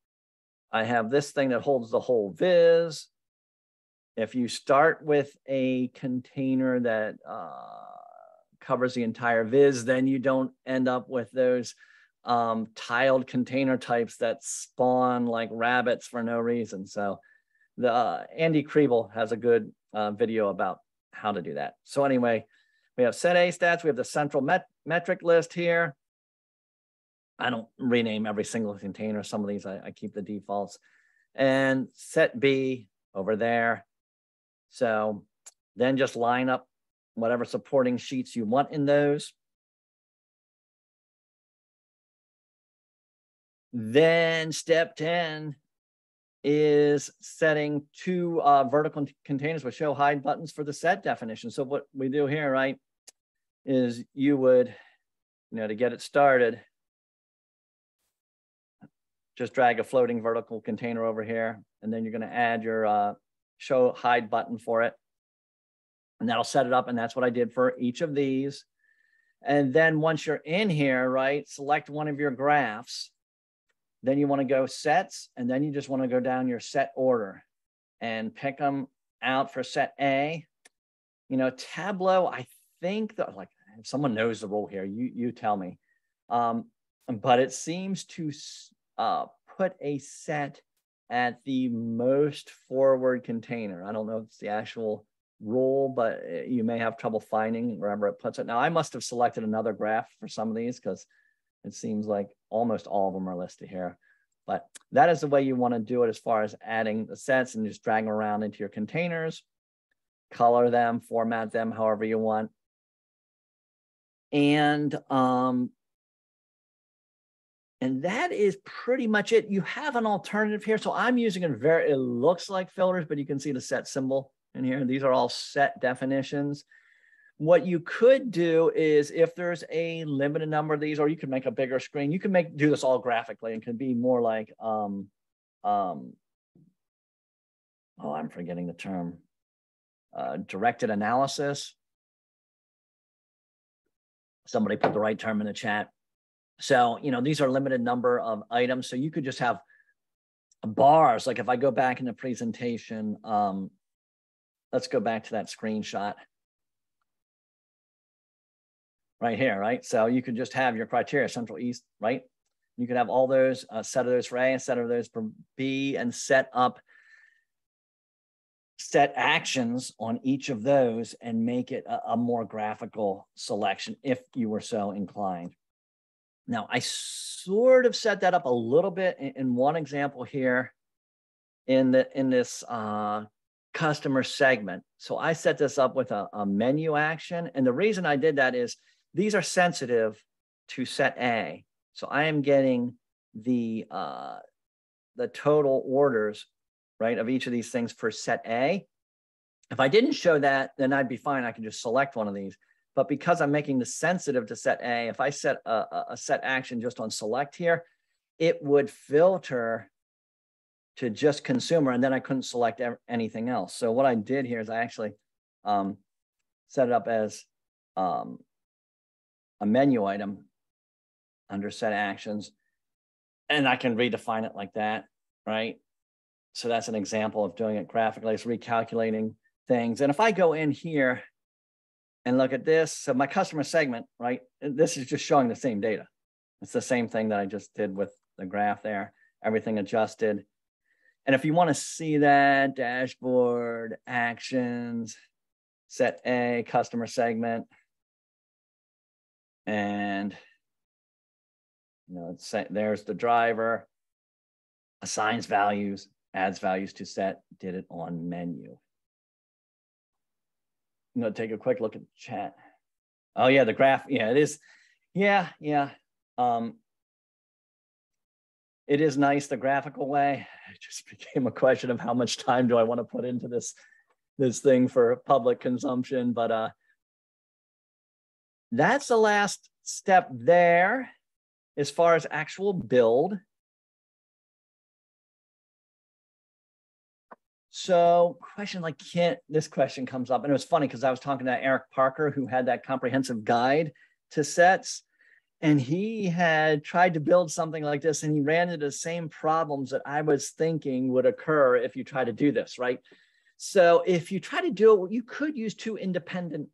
I have this thing that holds the whole viz. If you start with a container that covers the entire viz, then you don't end up with those tiled container types that spawn like rabbits for no reason. So the Andy Kriebel has a good video about how to do that. So anyway, we have set A stats. We have the central metric list here. I don't rename every single container. Some of these I keep the defaults. And set B over there. So then just line up whatever supporting sheets you want in those. Then step 10 is setting two vertical containers with show hide buttons for the set definition. So what we do here, right, is you would, you know, to get it started, just drag a floating vertical container over here, and then you're going to add your show hide button for it, and that'll set it up. And that's what I did for each of these. And then once you're in here, right, select one of your graphs, then you want to go sets, and then you just want to go down your set order and pick them out for set A. You know, Tableau, I think that, like, if someone knows the rule here, you tell me, but it seems to put a set at the most forward container. I don't know if it's the actual rule, but you may have trouble finding wherever it puts it. Now, I must have selected another graph for some of these because it seems like almost all of them are listed here. But that is the way you want to do it as far as adding the sets and just dragging around into your containers, color them, format them however you want. And that is pretty much it. You have an alternative here. So I'm using it looks like filters, but you can see the set symbol in here. These are all set definitions. What you could do is if there's a limited number of these, or you could make a bigger screen, you can do this all graphically and could be more like, oh, I'm forgetting the term, directed analysis. Somebody put the right term in the chat. So, you know, these are limited number of items. So you could just have bars. Like if I go back in the presentation, let's go back to that screenshot right here, right? So you could just have your criteria, Central East, right? You could have all those, set of those for A, set of those for B, and set up set actions on each of those and make it a more graphical selection if you were so inclined. Now, I sort of set that up a little bit in one example here in this customer segment. So I set this up with a menu action. And the reason I did that is these are sensitive to set A. So I am getting the total orders, right, of each of these things for set A. If I didn't show that, then I'd be fine. I can just select one of these. But because I'm making this sensitive to set A, if I set a set action just on select here, it would filter to just consumer, and then I couldn't select anything else. So what I did here is I actually set it up as a menu item under set actions, and I can redefine it like that, right? So that's an example of doing it graphically. It's recalculating things. And if I go in here and look at this, so my customer segment, right? This is just showing the same data. It's the same thing that I just did with the graph there, everything adjusted. And if you want to see that, dashboard, actions, set A, customer segment, and you know, it's set, there's the driver, assigns values, adds values to set, did it on menu. I'm going to take a quick look at the chat. Oh yeah, the graph. Yeah, it is. Yeah, yeah. It is nice the graphical way. It just became a question of how much time do I want to put into this thing for public consumption. But that's the last step there as far as actual build. So question like, can't, this question comes up, and it was funny because I was talking to Eric Parker, who had that comprehensive guide to sets, and he had tried to build something like this, and he ran into the same problems that I was thinking would occur if you try to do this, right? So if you try to do it, you could use two independent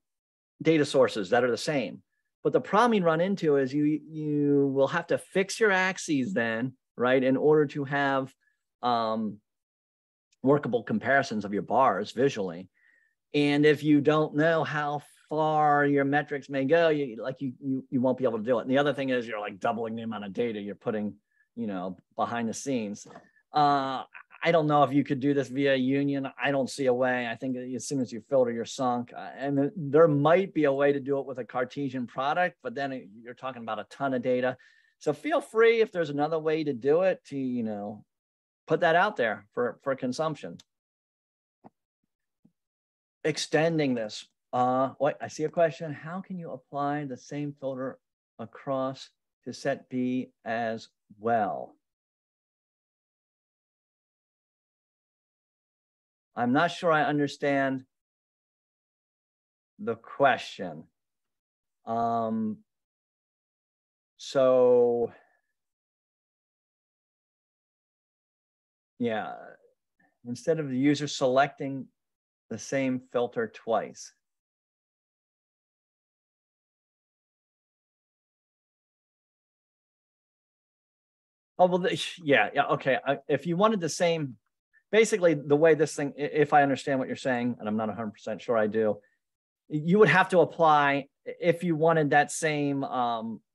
data sources that are the same, but the problem you run into is you will have to fix your axes then, right, in order to have workable comparisons of your bars visually. And if you don't know how far your metrics may go, you won't be able to do it. And the other thing is you're like doubling the amount of data you're putting, you know, behind the scenes. I don't know if you could do this via union. I don't see a way. I think as soon as you filter, you're sunk. And there might be a way to do it with a Cartesian product, but then you're talking about a ton of data. So feel free, if there's another way to do it, to, you know, put that out there for consumption. Extending this. Wait, I see a question. How can you apply the same filter across to set B as well? I'm not sure I understand the question. So yeah, instead of the user selecting the same filter twice. Oh, well, yeah, yeah, okay. If you wanted the same, basically the way this thing, if I understand what you're saying, and I'm not 100% sure I do, you would have to apply, if you wanted that same,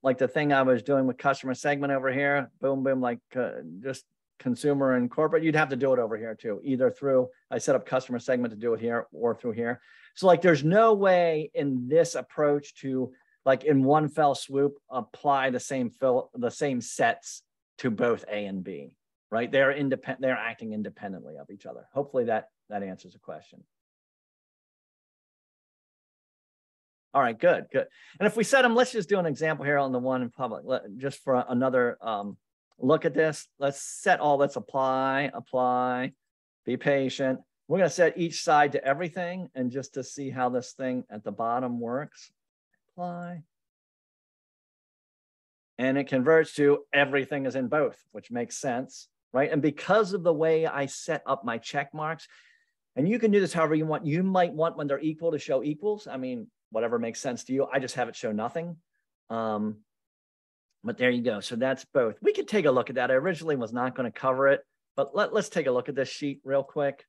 like the thing I was doing with customer segment over here, boom, boom, like just consumer and corporate, you'd have to do it over here too, either through, I set up customer segment to do it here or through here. So like, there's no way in this approach to like in one fell swoop, apply the same sets to both A and B, right? They're independent. They're acting independently of each other. Hopefully that answers the question. All right, good, good. And if we set them, let's just do an example here on the one in public, just for another look at this. Let's set all. Let's apply, be patient. We're going to set each side to everything, and just to see how this thing at the bottom works. Apply. And it converts to everything is in both, which makes sense, right? And because of the way I set up my check marks, and you can do this however you want. You might want when they're equal to show equals. I mean, whatever makes sense to you. I just have it show nothing. But there you go. So that's both. We could take a look at that. I originally was not going to cover it, but let's take a look at this sheet real quick.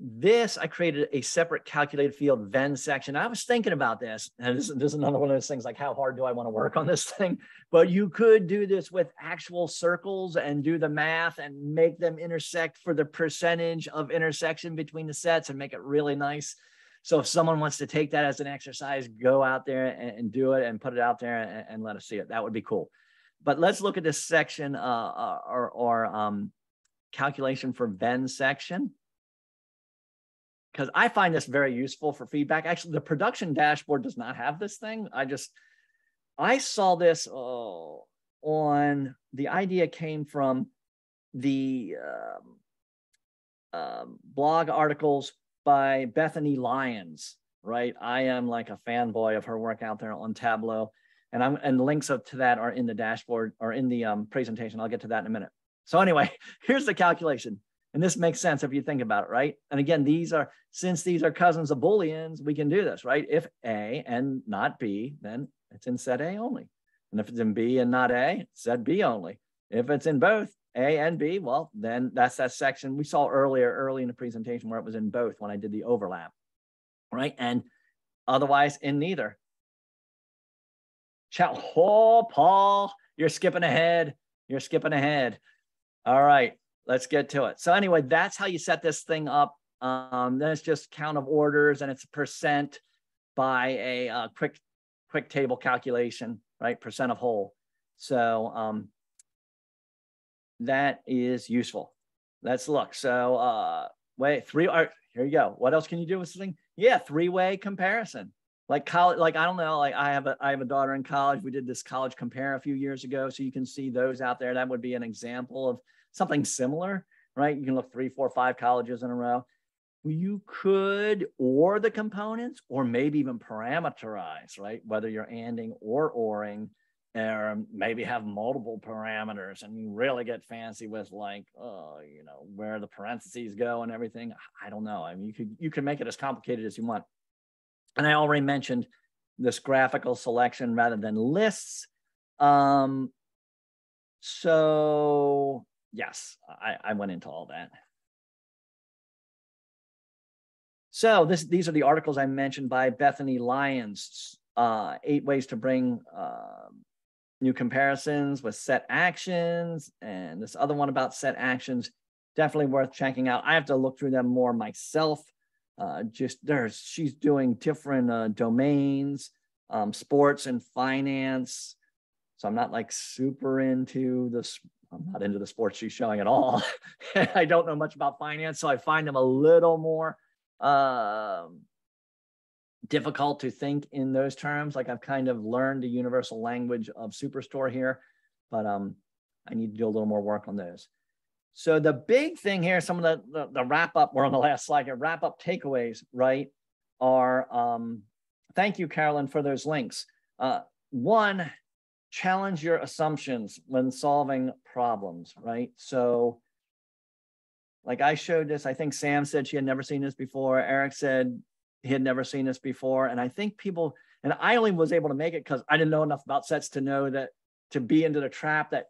This, I created a separate calculated field Venn section. I was thinking about this, and this is another one of those things like how hard do I want to work on this thing? But you could do this with actual circles and do the math and make them intersect for the percentage of intersection between the sets and make it really nice. So if someone wants to take that as an exercise, go out there and do it and put it out there and let us see it. That would be cool. But let's look at this section or calculation for Venn section, because I find this very useful for feedback. Actually, the production dashboard does not have this thing. I saw this on, the idea came from the blog articles by Bethany Lyons, right? I am like a fanboy of her work out there on Tableau, and links up to that are in the dashboard or in the presentation. I'll get to that in a minute. So anyway, here's the calculation. And this makes sense if you think about it, right? And again, since these are cousins of Booleans, we can do this, right? If A and not B, then it's in set A only. And if it's in B and not A, it's set B only. If it's in both A and B, well, then that's that section we saw early in the presentation where it was in both when I did the overlap, right? And otherwise in neither. Chat, oh, Paul, you're skipping ahead. You're skipping ahead. All right, let's get to it. So anyway, that's how you set this thing up. Then it's just count of orders, and it's percent by a quick table calculation, right? Percent of whole. So that is useful. Let's look. So here you go. What else can you do with this thing? Yeah, three-way comparison. Like college, like I don't know, like I have a daughter in college. We did this college compare a few years ago. So you can see those out there. That would be an example of something similar, right? You can look 3, 4, 5 colleges in a row. You could OR the components, or maybe even parameterize, right? Whether you're ANDing or ORing, or maybe have multiple parameters, and you really get fancy with like, you know, where the parentheses go and everything. I don't know. I mean, you can make it as complicated as you want. And I already mentioned this graphical selection rather than lists. So yes, I went into all that. So these are the articles I mentioned by Bethany Lyons, 8 ways to bring new comparisons with set actions. And this other one about set actions, definitely worth checking out. I have to look through them more myself. She's doing different domains, sports and finance. So I'm not like super into this. I'm not into the sports she's showing at all. I don't know much about finance, so I find them a little more difficult to think in those terms. Like I've kind of learned the universal language of Superstore here, but I need to do a little more work on those. So the big thing here, some of the wrap up, we're on the last slide here, wrap up takeaways, right, are, thank you, Caroline, for those links. One, challenge your assumptions when solving problems, right? So like I showed this, I think Sam said she had never seen this before. Eric said he had never seen this before. And I think people, and I only was able to make it because I didn't know enough about sets to know that to be into the trap that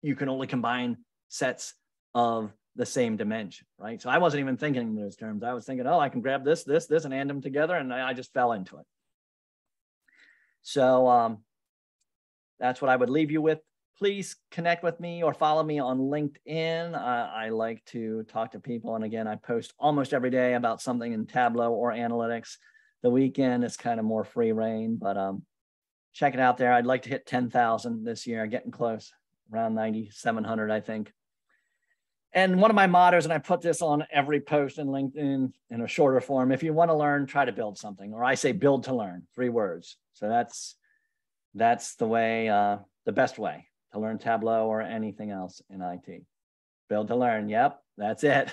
you can only combine sets of the same dimension, right? So I wasn't even thinking in those terms. I was thinking, oh, I can grab this, this, this, and and them together, and I just fell into it. So that's what I would leave you with. Please connect with me or follow me on LinkedIn. I like to talk to people. And again, I post almost every day about something in Tableau or analytics. The weekend is kind of more free reign, but check it out there. I'd like to hit 10,000 this year, getting close. Around 9,700, I think. And one of my mottos, and I put this on every post in LinkedIn in a shorter form, if you want to learn, try to build something, or I say build to learn, 3 words. So that's the way, the best way to learn Tableau or anything else in IT. Build to learn, yep, that's it.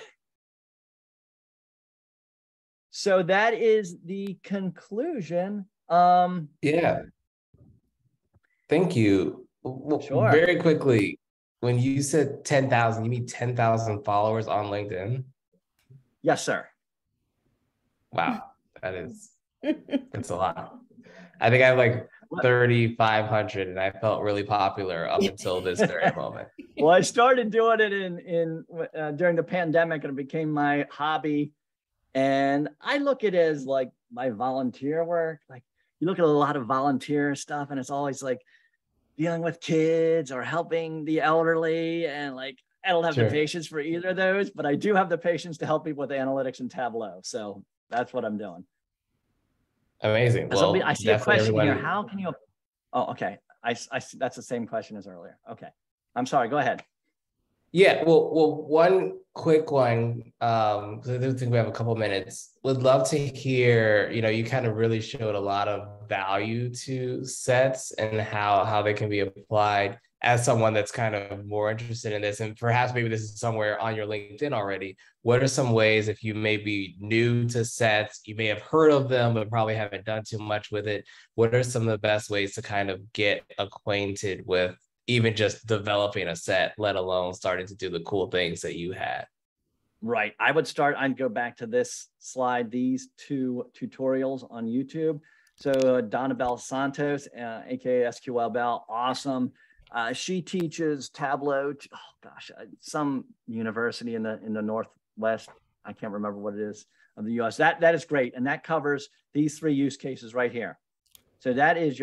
So that is the conclusion. Yeah, thank you. Well, sure. Very quickly, when you said 10,000, you mean 10,000 followers on LinkedIn? Yes, sir. Wow, that's a lot. I think I have like 3,500, and I felt really popular up until this very moment. Well, I started doing it in during the pandemic, and it became my hobby. And I look at it as like my volunteer work. Like you look at a lot of volunteer stuff, and it's always like dealing with kids or helping the elderly, and like I don't have the patience for either of those, but I do have the patience to help people with analytics and Tableau. So That's what I'm doing. Amazing. Well, I see a question here. How can you? Oh, okay. I see, that's the same question as earlier. Okay. I'm sorry. Go ahead. Yeah. Well, one quick one. I do think we have a couple minutes. Would love to hear. You know, you kind of really showed a lot of value to sets and how they can be applied. As someone that's kind of more interested in this, and perhaps maybe this is somewhere on your LinkedIn already, what are some ways, if you may be new to sets, you may have heard of them, but probably haven't done too much with it, what are some of the best ways to kind of get acquainted with even just developing a set, let alone starting to do the cool things that you had? Right. I would start, I'd go back to this slide, these two tutorials on YouTube. So Donabelle Santos, aka SQLBelle, awesome. She teaches Tableau, some university in the Northwest. I can't remember what it is of the U.S. That is great, and that covers these three use cases right here. So that is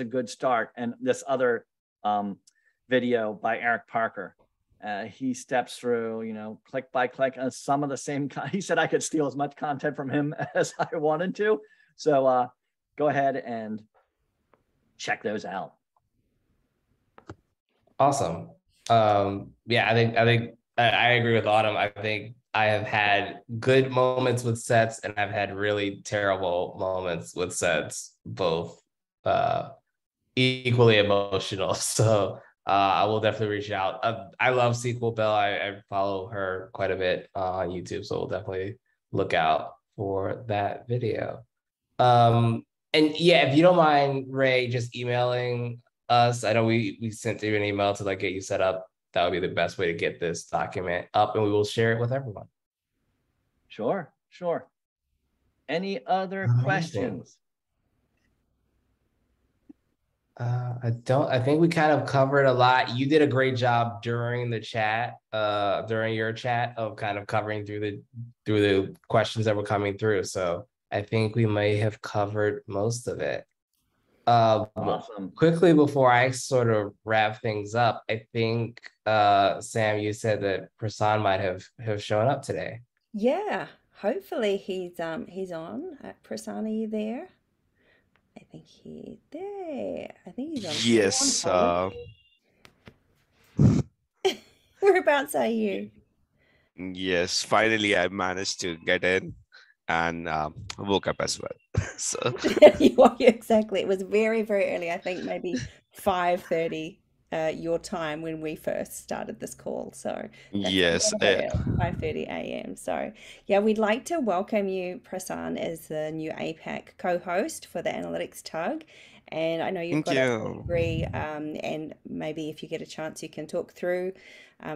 a good start. And this other video by Eric Parker, he steps through, you know, click by click, some of the same. He said I could steal as much content from him as I wanted to. So go ahead and check those out. Awesome. Yeah, I agree with Autumn. I think I have had good moments with sets, and I've had really terrible moments with sets, both equally emotional. So I will definitely reach out. I love SQLBelle. I follow her quite a bit on YouTube, so we'll definitely look out for that video. And yeah, if you don't mind, Ray, just emailing us. I know we sent you an email to like get you set up. That would be the best way to get this document up, and we will share it with everyone. Sure. Any other questions? I think we kind of covered a lot. You did a great job during the chat, during your chat, of kind of covering through the questions that were coming through. So I think we may have covered most of it. Awesome. Quickly, before I sort of wrap things up, I think Sam, you said that Prasad might have shown up today. Yeah, hopefully he's on. Prasad, are you there? I think he's there. I think he's on. Yes. Whereabouts are you? Yes, finally I managed to get in. And woke up as well. So exactly, it was very, very early. I think maybe 5:30 your time when we first started this call. So yes, 5:30 a.m. So yeah, we'd like to welcome you, Prasad, as the new APAC co-host for the Analytics TUG. And I know you've got a degree, and maybe if you get a chance, you can talk through,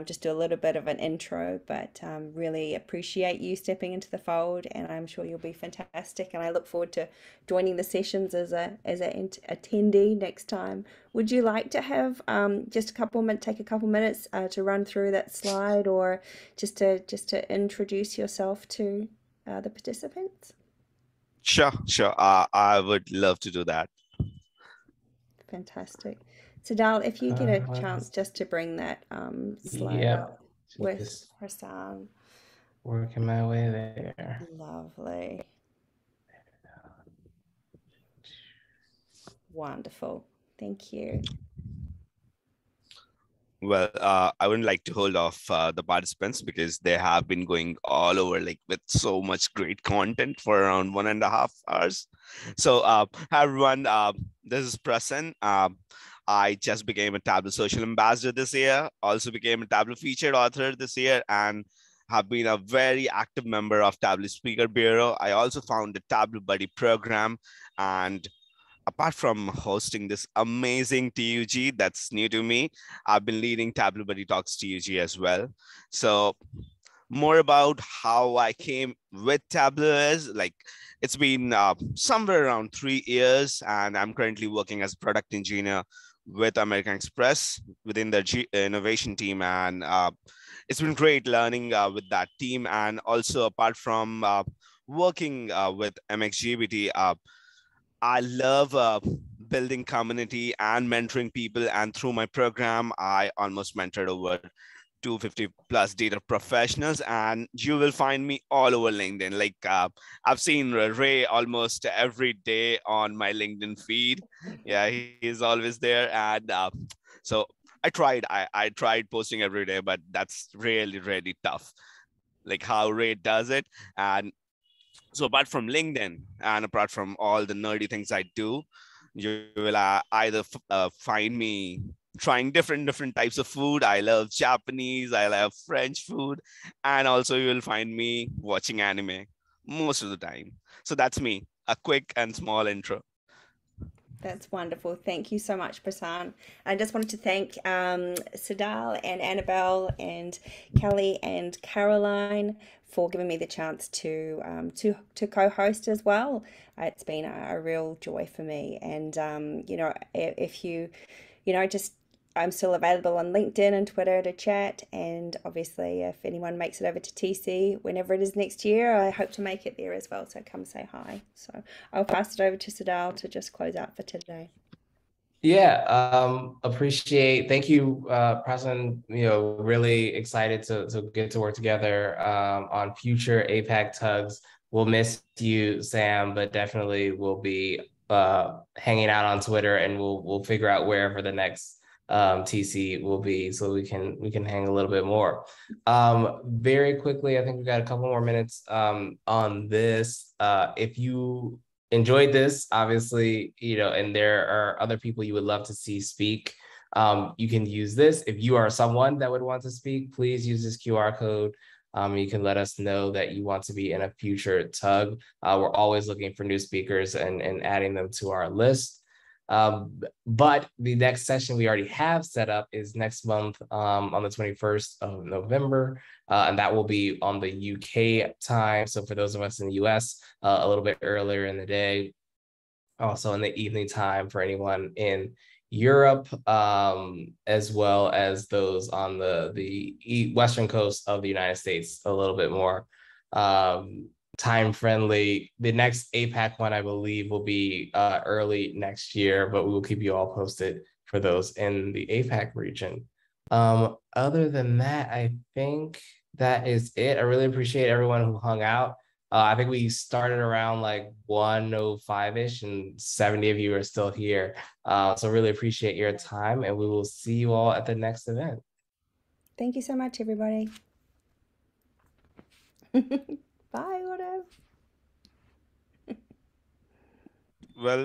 just do a little bit of an intro, but really appreciate you stepping into the fold, and I'm sure you'll be fantastic. And I look forward to joining the sessions as an attendee next time. Would you like to have just take a couple minutes to run through that slide, or just to introduce yourself to the participants? Sure. I would love to do that. Fantastic. Sedale, if you get a chance just to bring that slide up with Prasad. Working my way there. Lovely. Wonderful. Thank you. Well, I wouldn't like to hold off the participants, because they have been going all over with so much great content for around 1.5 hours. So hi, everyone. This is Prasad. I just became a Tableau Social Ambassador this year, also became a Tableau Featured Author this year, and have been a very active member of Tableau Speaker Bureau. I also founded Tableau Buddy program. And apart from hosting this amazing TUG that's new to me, I've been leading Tableau Buddy Talks TUG as well. So more about how I came with Tableau is it's been somewhere around 3 years, and I'm currently working as a product engineer with American Express within the innovation team. And it's been great learning with that team. And also, apart from working with MXGBT, I love building community and mentoring people. And through my program, I almost mentored over 250 plus data professionals, and you will find me all over LinkedIn. Like I've seen Ray almost every day on my LinkedIn feed. Yeah, he's always there. And so I tried posting every day, but that's really, really tough. Like how Ray does it. And so apart from LinkedIn and apart from all the nerdy things I do, you will either find me trying different types of food. I love Japanese, I love French food, and also you will find me watching anime most of the time. So that's me, a quick and small intro. That's wonderful. Thank you so much, Prasad. I just wanted to thank Sedale and Annabelle and Kelly and Caroline for giving me the chance to co-host as well. It's been a real joy for me. And you know, if you, you know, just I'm still available on LinkedIn and Twitter to chat. And obviously, if anyone makes it over to TC, whenever it is next year, I hope to make it there as well. So come say hi. So I'll pass it over to Sedale to just close out for today. Yeah, appreciate. Thank you, Prasad. You know, really excited to get to work together on future APAC tugs. We'll miss you, Sam, but definitely we'll be hanging out on Twitter, and we'll figure out wherever the next TC will be, so we can hang a little bit more. Very quickly, I think we've got a couple more minutes on this. If you enjoyed this, obviously, you know, and there are other people you would love to see speak, you can use this. If you are someone that would want to speak, please use this QR code. You can let us know that you want to be in a future TUG. We're always looking for new speakers and adding them to our list. But the next session we already have set up is next month on the 21st of November, and that will be on the UK time. So for those of us in the US, a little bit earlier in the day, also in the evening time for anyone in Europe, as well as those on the western coast of the United States, a little bit more time friendly. The next APAC one, I believe, will be early next year, but we will keep you all posted for those in the APAC region. Other than that, I think that is it. I really appreciate everyone who hung out. I think we started around like 1:05-ish, and 70 of you are still here. So really appreciate your time, and we will see you all at the next event. Thank you so much, everybody. Bye, Autumn. Well.